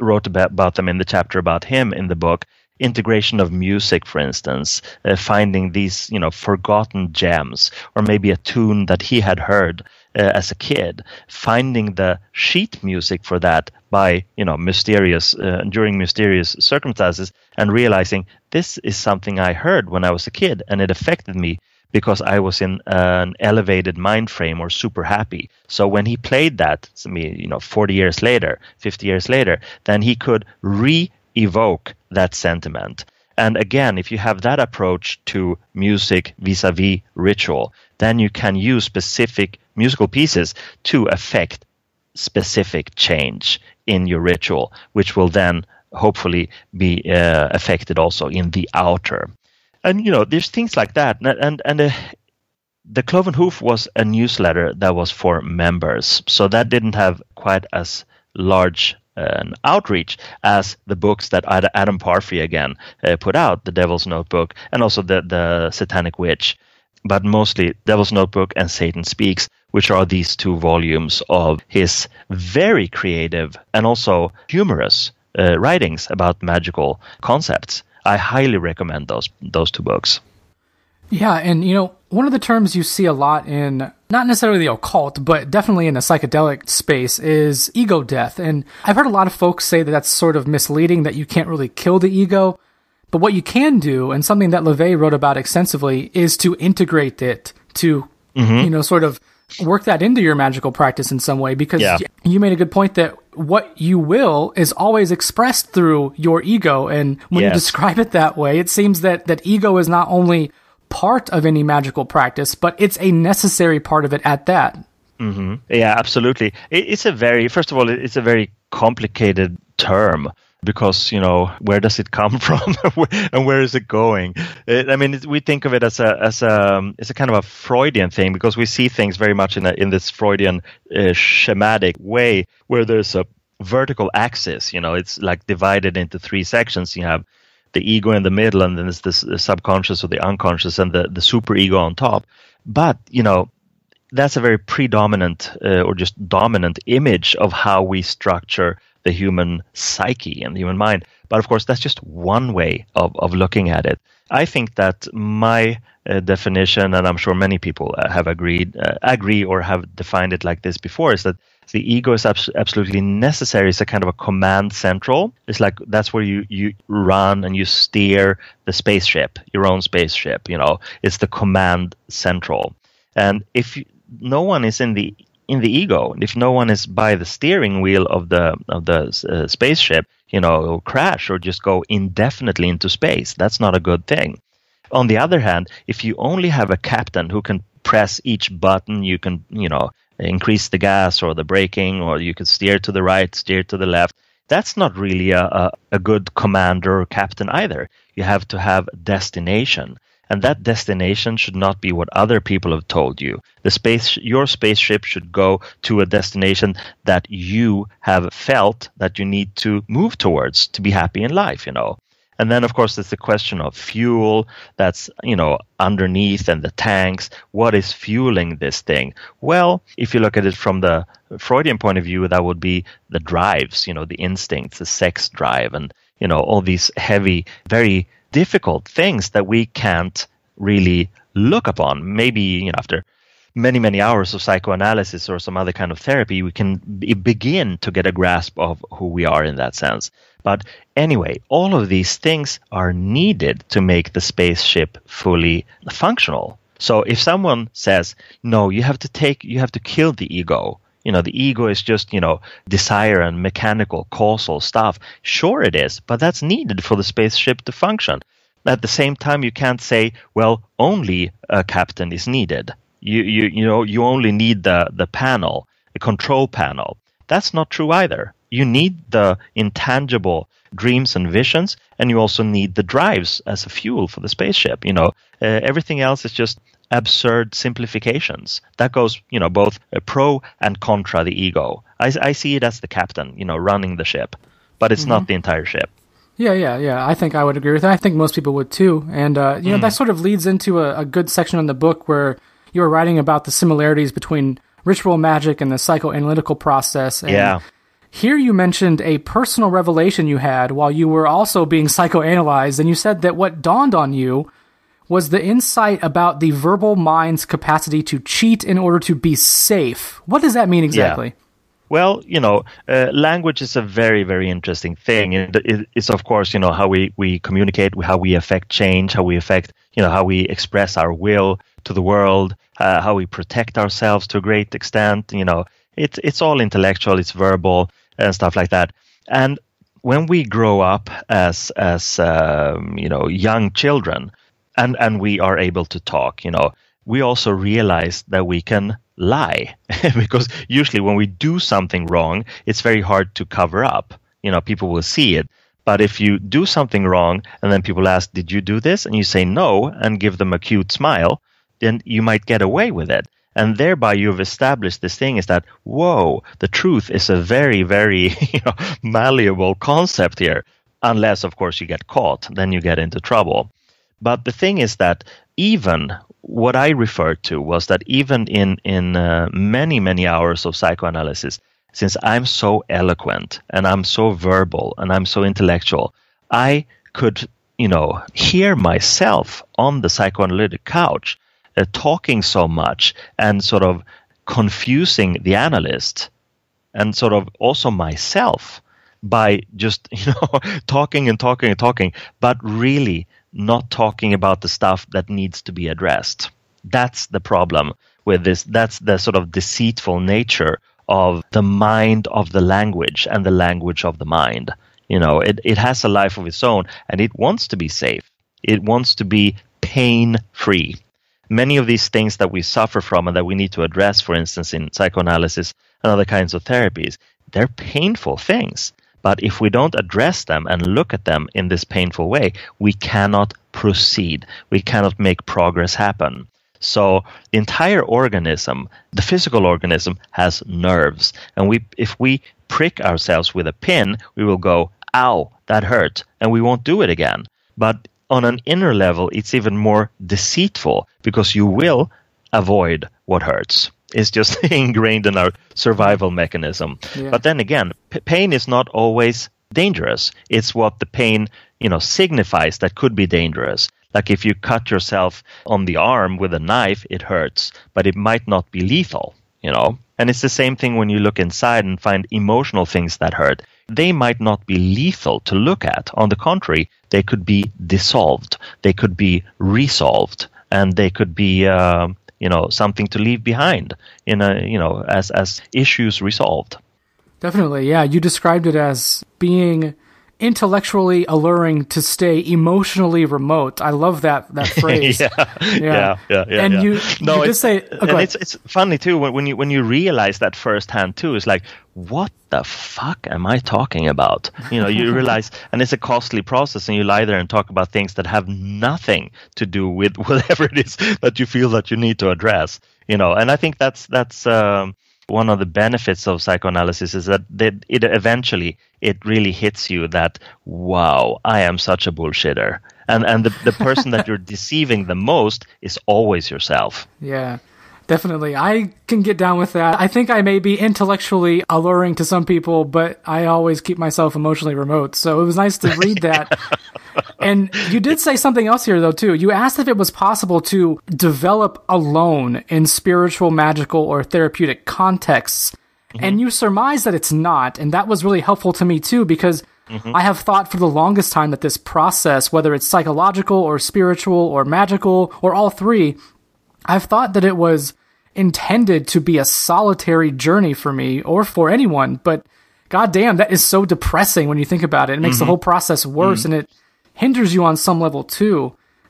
wrote about, about them in the chapter about him in the book. Integration of music, for instance, uh, finding these, you know, forgotten gems, or maybe a tune that he had heard uh, as a kid, finding the sheet music for that by, you know, mysterious, uh, during mysterious circumstances, and realizing this is something I heard when I was a kid, and it affected me because I was in an elevated mind frame or super happy. So when he played that, to me, you know, forty years later, fifty years later, then he could re evoke that sentiment. And again, if you have that approach to music vis-a-vis ritual, then you can use specific musical pieces to affect specific change in your ritual, which will then hopefully be uh, affected also in the outer. And, you know, there's things like that. And, and, and uh, the Cloven Hoof was a newsletter that was for members. So that didn't have quite as large an outreach as the books that Adam Parfrey again uh, put out, The Devil's Notebook, and also the, the Satanic Witch, but mostly Devil's Notebook and Satan Speaks, which are these two volumes of his very creative and also humorous uh, writings about magical concepts. I highly recommend those those two books. Yeah, and you know, one of the terms you see a lot in, not necessarily the occult, but definitely in the psychedelic space, is ego death. And I've heard a lot of folks say that that's sort of misleading, that you can't really kill the ego. But what you can do, and something that LaVey wrote about extensively, is to integrate it, to, mm-hmm. you know, sort of work that into your magical practice in some way. Because yeah. you made a good point that what you will is always expressed through your ego. And when yes. you describe it that way, it seems that, that ego is not only part of any magical practice, but it's a necessary part of it at that. Mm-hmm. Yeah, absolutely. It, it's a very, first of all, it's a very complicated term because, you know, where does it come from and where is it going? It, I mean, it, we think of it as a as a as a kind of a Freudian thing because we see things very much in a, in this Freudian uh, schematic way where there's a vertical axis. You know, it's like divided into three sections. You have the ego in the middle, and then it's this subconscious or the unconscious, and the, the superego on top. But, you know, that's a very predominant uh, or just dominant image of how we structure the human psyche and the human mind. But of course, that's just one way of, of looking at it. I think that my uh, definition, and I'm sure many people have agreed, uh, agree or have defined it like this before, is that the ego is abs- absolutely necessary. It's a kind of a command central. It's like that's where you, you run and you steer the spaceship, your own spaceship. You know, it's the command central. And if you, no one is in the in the ego. And if no one is by the steering wheel of the of the uh, spaceship, you know, it'll crash or just go indefinitely into space. That's not a good thing. On the other hand, if you only have a captain who can press each button, you can, you know, increase the gas or the braking, or you can steer to the right, steer to the left. That's not really a, a, a good commander or captain either. You have to have destination. And that destination should not be what other people have told you. The space, your spaceship should go to a destination that you have felt that you need to move towards to be happy in life, you know. And then, of course, there's the question of fuel that's, you know, underneath and the tanks. What is fueling this thing? Well, if you look at it from the Freudian point of view, that would be the drives, you know, the instincts, the sex drive, and, you know, all these heavy, very difficult things that we can't really look upon. Maybe, you know, after many, many hours of psychoanalysis or some other kind of therapy, we can b- begin to get a grasp of who we are in that sense. But anyway, all of these things are needed to make the spaceship fully functional. So if someone says, no, you have to take, you have to kill the ego. You know, the ego is just, you know, desire and mechanical causal stuff. Sure it is, but that's needed for the spaceship to function. At the same time, you can't say, well, only a captain is needed. You you you know, you only need the, the panel, the control panel. That's not true either. You need the intangible dreams and visions, and you also need the drives as a fuel for the spaceship. You know, uh, everything else is just absurd simplifications. That goes, you know, both pro and contra the ego. I, I see it as the captain, you know, running the ship, but it's mm-hmm. not the entire ship. Yeah, yeah, yeah. I think I would agree with that. I think most people would too. And, uh, you mm. know, that sort of leads into a, a good section in the book where you were writing about the similarities between ritual magic and the psychoanalytical process. And yeah. Here you mentioned a personal revelation you had while you were also being psychoanalyzed, and you said that what dawned on you was the insight about the verbal mind's capacity to cheat in order to be safe. What does that mean exactly? Yeah. Well, you know, uh, language is a very, very interesting thing. It, it, it's, of course, you know, how we, we communicate, how we affect change, how we affect, you know, how we express our will to the world, uh, how we protect ourselves to a great extent. You know, it's it's all intellectual, it's verbal and stuff like that. And when we grow up as, as um, you know, young children, And and we are able to talk, you know, we also realize that we can lie because usually when we do something wrong, it's very hard to cover up. You know, people will see it. But if you do something wrong and then people ask, did you do this? And you say no and give them a cute smile, then you might get away with it. And thereby you've established this thing is that, whoa, the truth is a very, very you know, malleable concept here. Unless, of course, you get caught, then you get into trouble. But the thing is that even what I referred to was that even in, in uh, many, many hours of psychoanalysis, since I'm so eloquent and I'm so verbal and I'm so intellectual, I could, you know, hear myself on the psychoanalytic couch uh, talking so much and sort of confusing the analyst and sort of also myself by just, you know, talking and talking and talking, but really not talking about the stuff that needs to be addressed. That's the problem with this. That's the sort of deceitful nature of the mind of the language and the language of the mind. You know, it, it has a life of its own and it wants to be safe. It wants to be pain-free. Many of these things that we suffer from and that we need to address, for instance, in psychoanalysis and other kinds of therapies, they're painful things. But if we don't address them and look at them in this painful way, we cannot proceed. We cannot make progress happen. So the entire organism, the physical organism, has nerves. And we, if we prick ourselves with a pin, we will go, ow, that hurt, and we won't do it again. But on an inner level, it's even more deceitful because you will avoid what hurts. It's just ingrained in our survival mechanism. Yeah. But then again, p- pain is not always dangerous. It's what the pain, you know, signifies that could be dangerous. Like if you cut yourself on the arm with a knife, it hurts, but it might not be lethal, you know. And it's the same thing when you look inside and find emotional things that hurt. They might not be lethal to look at. On the contrary, they could be dissolved. They could be resolved, and they could be... Uh, you know, something to leave behind in a, you know, as, as issues resolved. Definitely. Yeah. You described it as being intellectually alluring to stay emotionally remote. I love that that phrase. yeah, yeah, yeah, yeah, yeah. And yeah. you, no, you it's, just say, oh, and it's it's funny too when, when you when you realize that firsthand too. It's like, what the fuck am I talking about? You know, you realize, and it's a costly process, and you lie there and talk about things that have nothing to do with whatever it is that you feel that you need to address. You know, and I think that's that's. Um, One of the benefits of psychoanalysis is that it eventually it really hits you that, wow, I am such a bullshitter. And and the, the person that you're deceiving the most is always yourself. Yeah, definitely. I can get down with that. I think I may be intellectually alluring to some people, but I always keep myself emotionally remote. So it was nice to read that. And you did say something else here, though, too. You asked if it was possible to develop alone in spiritual, magical, or therapeutic contexts. Mm-hmm. And you surmise that it's not. And that was really helpful to me, too, because mm-hmm. I have thought for the longest time that this process, whether it's psychological or spiritual or magical or all three, I've thought that it was intended to be a solitary journey for me or for anyone. But goddamn, that is so depressing when you think about it. It makes mm-hmm. the whole process worse, mm-hmm. and it hinders you on some level too.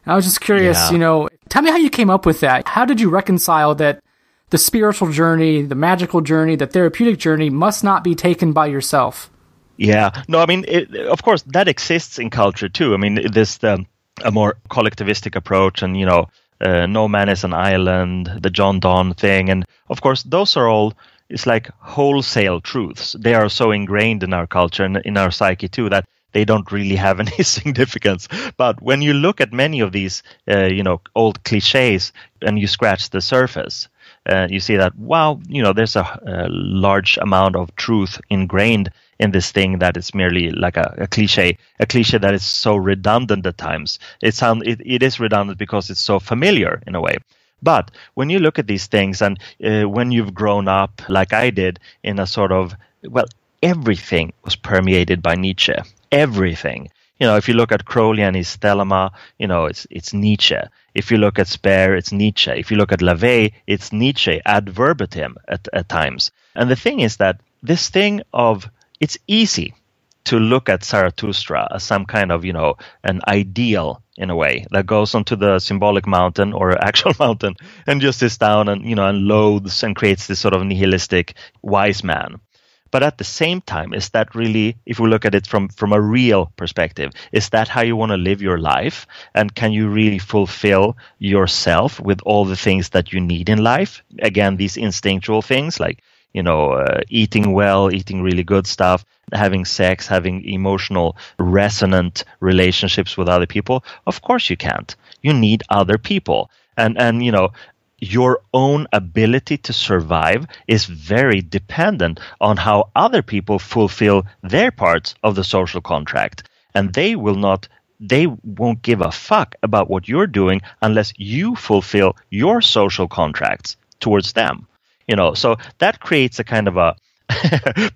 And I was just curious, yeah. you know, tell me how you came up with that. How did you reconcile that the spiritual journey, the magical journey, the therapeutic journey must not be taken by yourself? Yeah. No, I mean, it, of course, that exists in culture too. I mean, this um, a more collectivistic approach and, you know, uh, no man is an island, the John Donne thing. And of course, those are all, it's like wholesale truths. They are so ingrained in our culture and in our psyche too that they don't really have any significance. But when you look at many of these, uh, you know, old cliches and you scratch the surface, uh, you see that, wow, you know, there's a, a large amount of truth ingrained in this thing that is merely like a, a cliche, a cliche that is so redundant at times. It, sound, it, it is redundant because it's so familiar in a way. But when you look at these things and uh, when you've grown up like I did in a sort of, well, everything was permeated by Nietzsche. Everything. You know, if you look at Crowley and his Thelema, you know, it's it's Nietzsche. If you look at Speer, it's Nietzsche. If you look at LaVey, it's Nietzsche ad verbatim at, at times. And the thing is that this thing of, it's easy to look at Zarathustra as some kind of, you know, an ideal in a way that goes onto the symbolic mountain or actual mountain and just sits down and, you know, and loathes and creates this sort of nihilistic wise man. But at the same time, is that really, if we look at it from, from a real perspective, is that how you want to live your life? And can you really fulfill yourself with all the things that you need in life? Again, these instinctual things like, you know, uh, eating well, eating really good stuff, having sex, having emotional, resonant relationships with other people. Of course you can't. You need other people. And, and you know, your own ability to survive is very dependent on how other people fulfill their parts of the social contract. And they will not, they won't give a fuck about what you're doing unless you fulfill your social contracts towards them. You know, so that creates a kind of a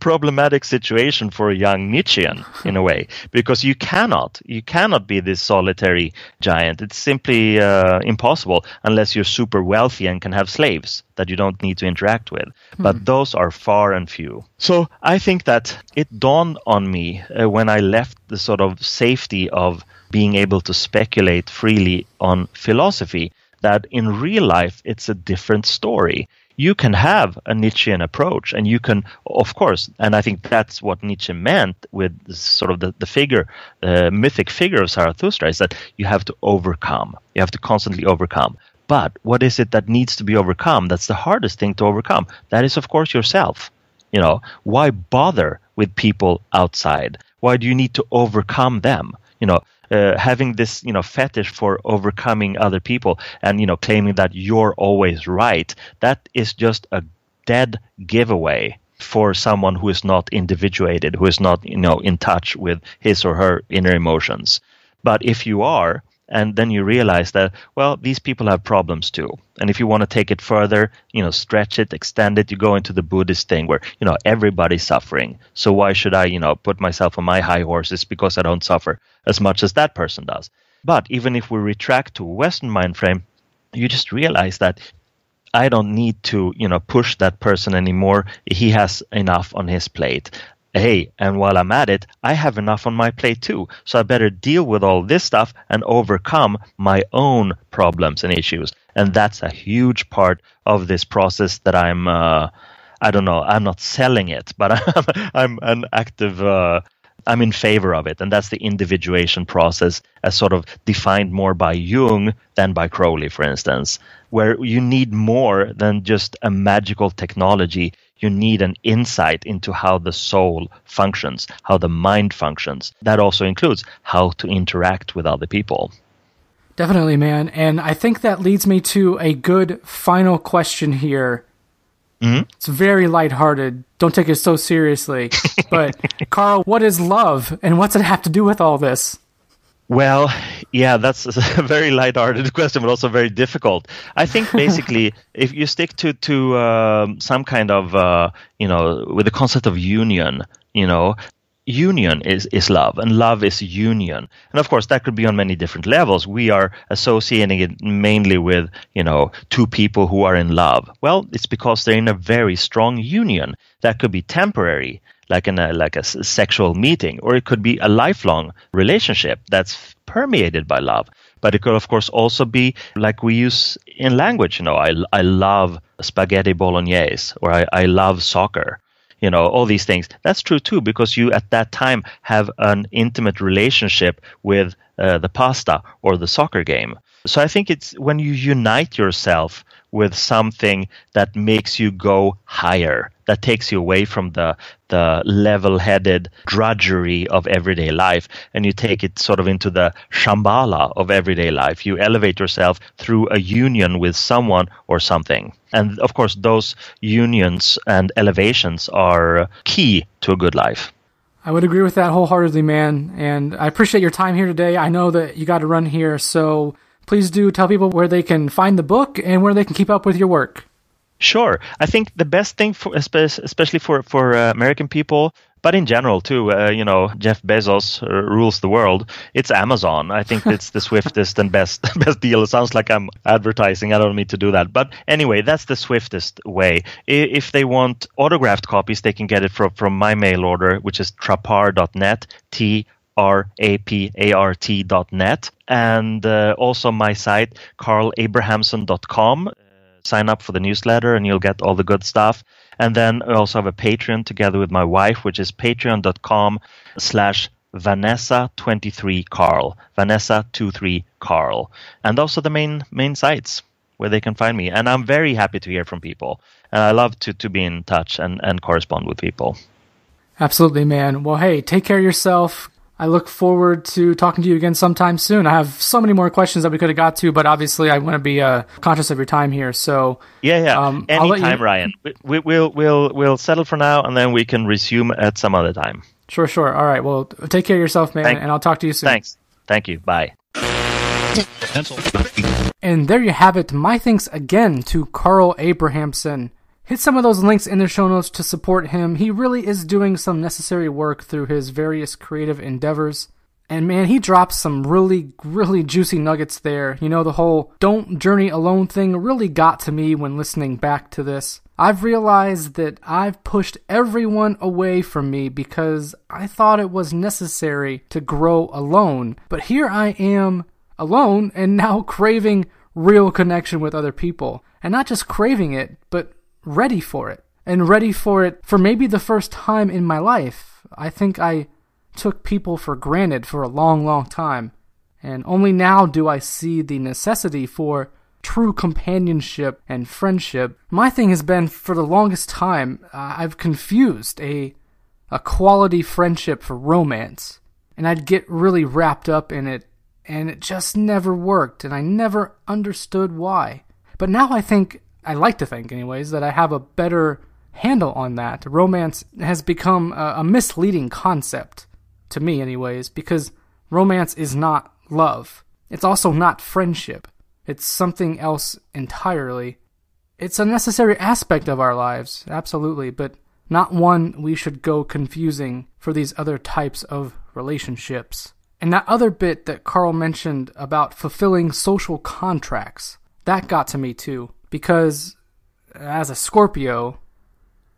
problematic situation for a young Nietzschean in a way, because you cannot you cannot be this solitary giant. It's simply uh, impossible unless you're super wealthy and can have slaves that you don't need to interact with. Mm. But those are far and few. So I think that it dawned on me uh, when I left the sort of safety of being able to speculate freely on philosophy that in real life it's a different story. You can have a Nietzschean approach and you can, of course, and I think that's what Nietzsche meant with sort of the, the figure, the uh, mythic figure of Zarathustra is that you have to overcome. You have to constantly overcome. But what is it that needs to be overcome? That's the hardest thing to overcome. That is, of course, yourself. You know, why bother with people outside? Why do you need to overcome them? You know, Uh, having this, you know, fetish for overcoming other people and, you know, claiming that you're always right, that is just a dead giveaway for someone who is not individuated, who is not, you know, in touch with his or her inner emotions. But if you are, and then you realize that, well, these people have problems too. And if you want to take it further, you know, stretch it, extend it, you go into the Buddhist thing where, you know, everybody's suffering. So why should I, you know, put myself on my high horses because I don't suffer as much as that person does? But even if we retract to a Western mind frame, you just realize that I don't need to, you know, push that person anymore. He has enough on his plate. Hey, and while I'm at it, I have enough on my plate too. So I better deal with all this stuff and overcome my own problems and issues. And that's a huge part of this process that I'm, uh, I don't know, I'm not selling it, but I'm, I'm an active, uh, I'm in favor of it. And that's the individuation process, as sort of defined more by Jung than by Crowley, for instance, where you need more than just a magical technology. You need an insight into how the soul functions, how the mind functions. That also includes how to interact with other people. Definitely, man. And I think that leads me to a good final question here. Mm-hmm. It's very lighthearted. Don't take it so seriously. But Carl, what is love, and what's it have to do with all this? Well, yeah, that's a very lighthearted question, but also very difficult. I think basically, if you stick to to uh, some kind of, uh, you know, with the concept of union, you know, union is, is love, and love is union. And of course, that could be on many different levels. We are associating it mainly with, you know, two people who are in love. Well, it's because they're in a very strong union. That could be temporary, like in a, like a sexual meeting, or it could be a lifelong relationship that's permeated by love. But it could, of course, also be like we use in language, you know, I, I love spaghetti bolognese, or I, I love soccer, you know, all these things. That's true, too, because you at that time have an intimate relationship with uh, the pasta or the soccer game. So I think it's when you unite yourself with something that makes you go higher, that takes you away from the the level-headed drudgery of everyday life, and you take it sort of into the Shambhala of everyday life. You elevate yourself through a union with someone or something. And, of course, those unions and elevations are key to a good life. I would agree with that wholeheartedly, man, and I appreciate your time here today. I know that you got to run here, so please do tell people where they can find the book and where they can keep up with your work. Sure. I think the best thing, for, especially for, for uh, American people, but in general, too, uh, you know, Jeff Bezos uh, rules the world. It's Amazon. I think it's the swiftest and best best deal. It sounds like I'm advertising. I don't mean to do that. But anyway, that's the swiftest way. If they want autographed copies, they can get it from, from my mail order, which is trapar dot net, T R A P A R T dot net, and uh, also my site, carl abrahamsson dot com. Uh, sign up for the newsletter and you'll get all the good stuff. And then I also have a Patreon together with my wife, which is patreon dot com slash Vanessa twenty-three Carl, Vanessa twenty-three Carl. And also the main main sites where they can find me. And I'm very happy to hear from people. And I love to, to be in touch and, and correspond with people. Absolutely, man. Well, hey, take care of yourself. I look forward to talking to you again sometime soon. I have so many more questions that we could have got to, but obviously I want to be uh, conscious of your time here. So yeah, yeah, um, anytime, you... Ryan. We, we'll we'll we'll settle for now, and then we can resume at some other time. Sure, sure. All right. Well, take care of yourself, man, Thank- and I'll talk to you soon. Thanks. Thank you. Bye. And there you have it. My thanks again to Carl Abrahamsson. Hit some of those links in the show notes to support him. He really is doing some necessary work through his various creative endeavors. And man, he drops some really, really juicy nuggets there. You know, the whole don't journey alone thing really got to me when listening back to this. I've realized that I've pushed everyone away from me because I thought it was necessary to grow alone. But here I am alone and now craving real connection with other people. And not just craving it, but ready for it, and ready for it for maybe the first time in my life. I think I took people for granted for a long, long time, and only now do I see the necessity for true companionship and friendship. My thing has been, for the longest time, uh, I've confused a, a quality friendship for romance, and I'd get really wrapped up in it, and it just never worked, and I never understood why. But now I think, I like to think anyways, that I have a better handle on that. Romance has become a, a misleading concept, to me anyways, because romance is not love. It's also not friendship. It's something else entirely. It's a necessary aspect of our lives, absolutely, but not one we should go confusing for these other types of relationships. And that other bit that Carl mentioned about fulfilling social contracts, that got to me too. Because as a Scorpio,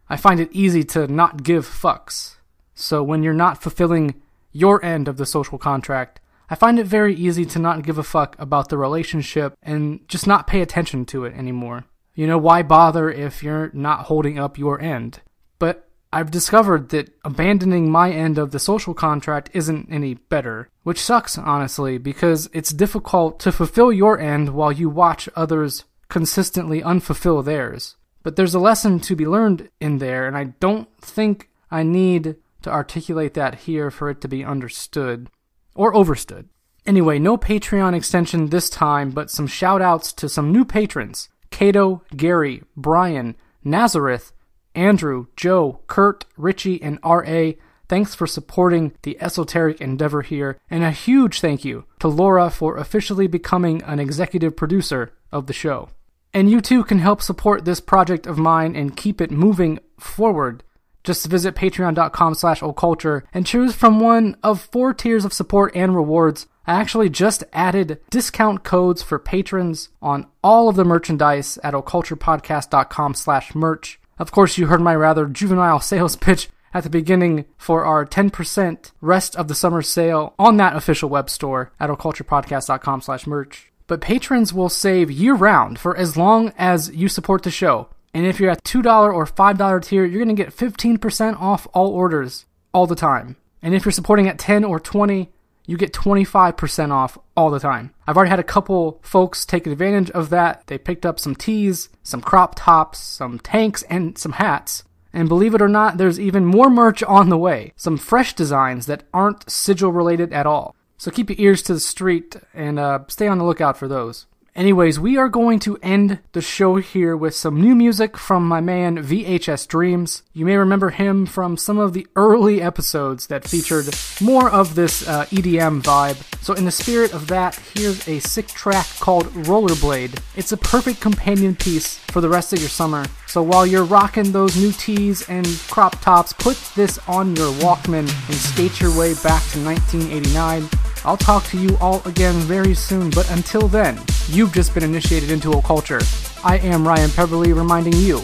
I find it easy to not give fucks. So when you're not fulfilling your end of the social contract, I find it very easy to not give a fuck about the relationship and just not pay attention to it anymore. You know, why bother if you're not holding up your end? But I've discovered that abandoning my end of the social contract isn't any better, which sucks, honestly, because it's difficult to fulfill your end while you watch others consistently unfulfill theirs. But there's a lesson to be learned in there, and I don't think I need to articulate that here for it to be understood. Or overstood. Anyway, no Patreon extension this time, but some shout-outs to some new patrons. Cato, Gary, Brian, Nazareth, Andrew, Joe, Kurt, Richie, and R A. Thanks for supporting the esoteric endeavor here. And a huge thank you to Laura for officially becoming an executive producer of the show. And you too can help support this project of mine and keep it moving forward. Just visit patreon.com slash occulture and choose from one of four tiers of support and rewards. I actually just added discount codes for patrons on all of the merchandise at occulturepodcast.com slash merch. Of course, you heard my rather juvenile sales pitch at the beginning for our ten percent rest of the summer sale on that official web store at occulturepodcast.com slash merch. But patrons will save year-round for as long as you support the show. And if you're at two dollars or five dollars tier, you're going to get fifteen percent off all orders all the time. And if you're supporting at ten dollars or twenty dollars, you get twenty-five percent off all the time. I've already had a couple folks take advantage of that. They picked up some tees, some crop tops, some tanks, and some hats. And believe it or not, there's even more merch on the way. Some fresh designs that aren't sigil related at all. So keep your ears to the street and uh, stay on the lookout for those. Anyways, we are going to end the show here with some new music from my man V H S Dreams. You may remember him from some of the early episodes that featured more of this uh, E D M vibe. So in the spirit of that, here's a sick track called Rollerblade. It's a perfect companion piece for the rest of your summer. So while you're rocking those new tees and crop tops, put this on your Walkman and skate your way back to nineteen eighty-nine. I'll talk to you all again very soon, but until then, you've just been initiated into occulture. I am Ryan Peverly, reminding you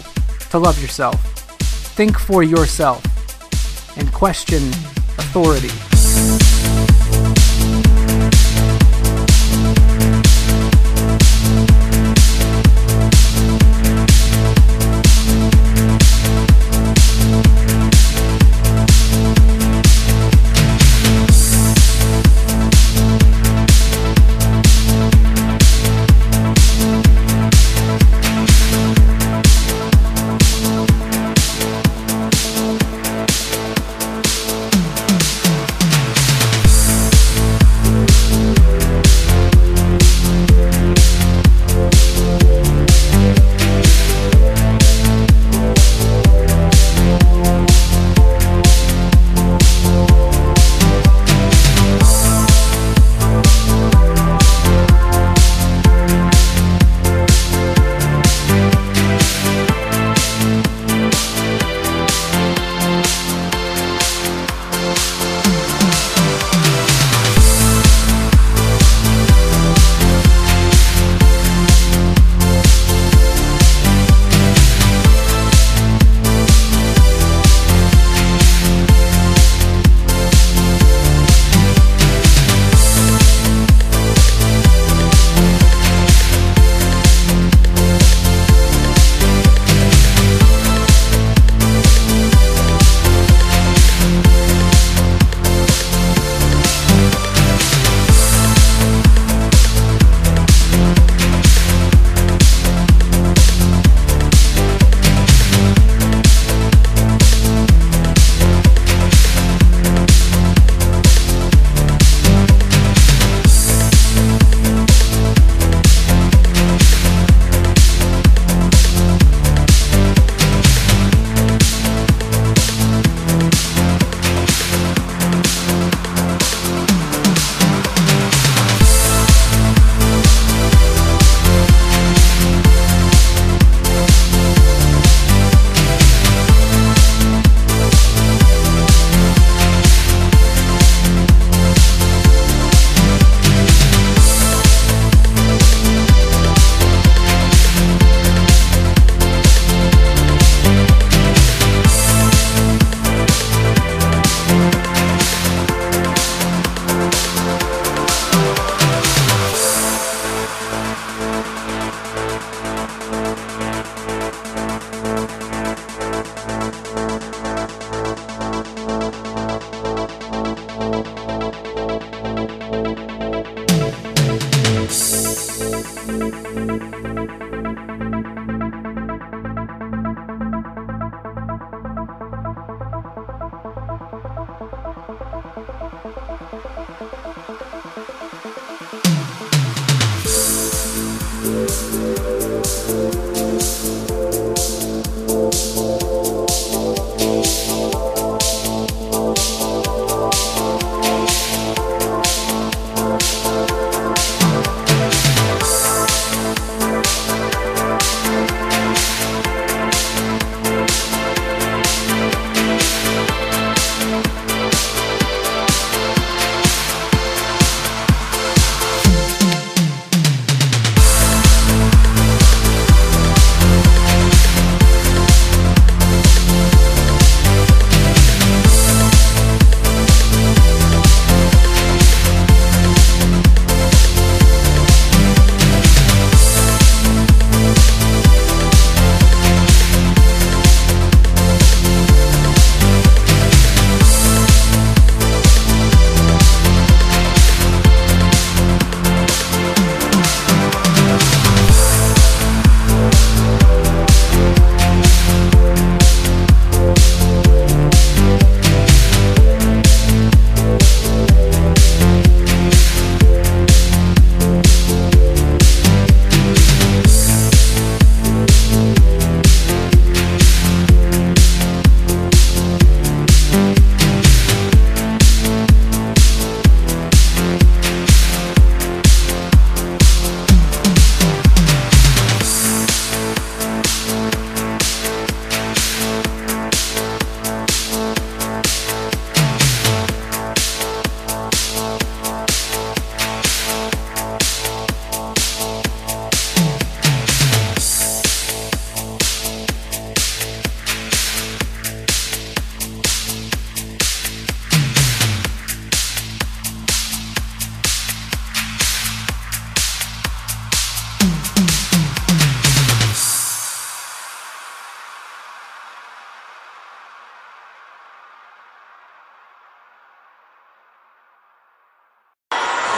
to love yourself, think for yourself, and question authority.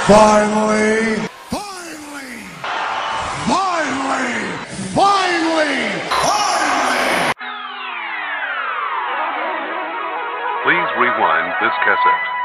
Finally, finally, finally, finally, finally. Please rewind this cassette.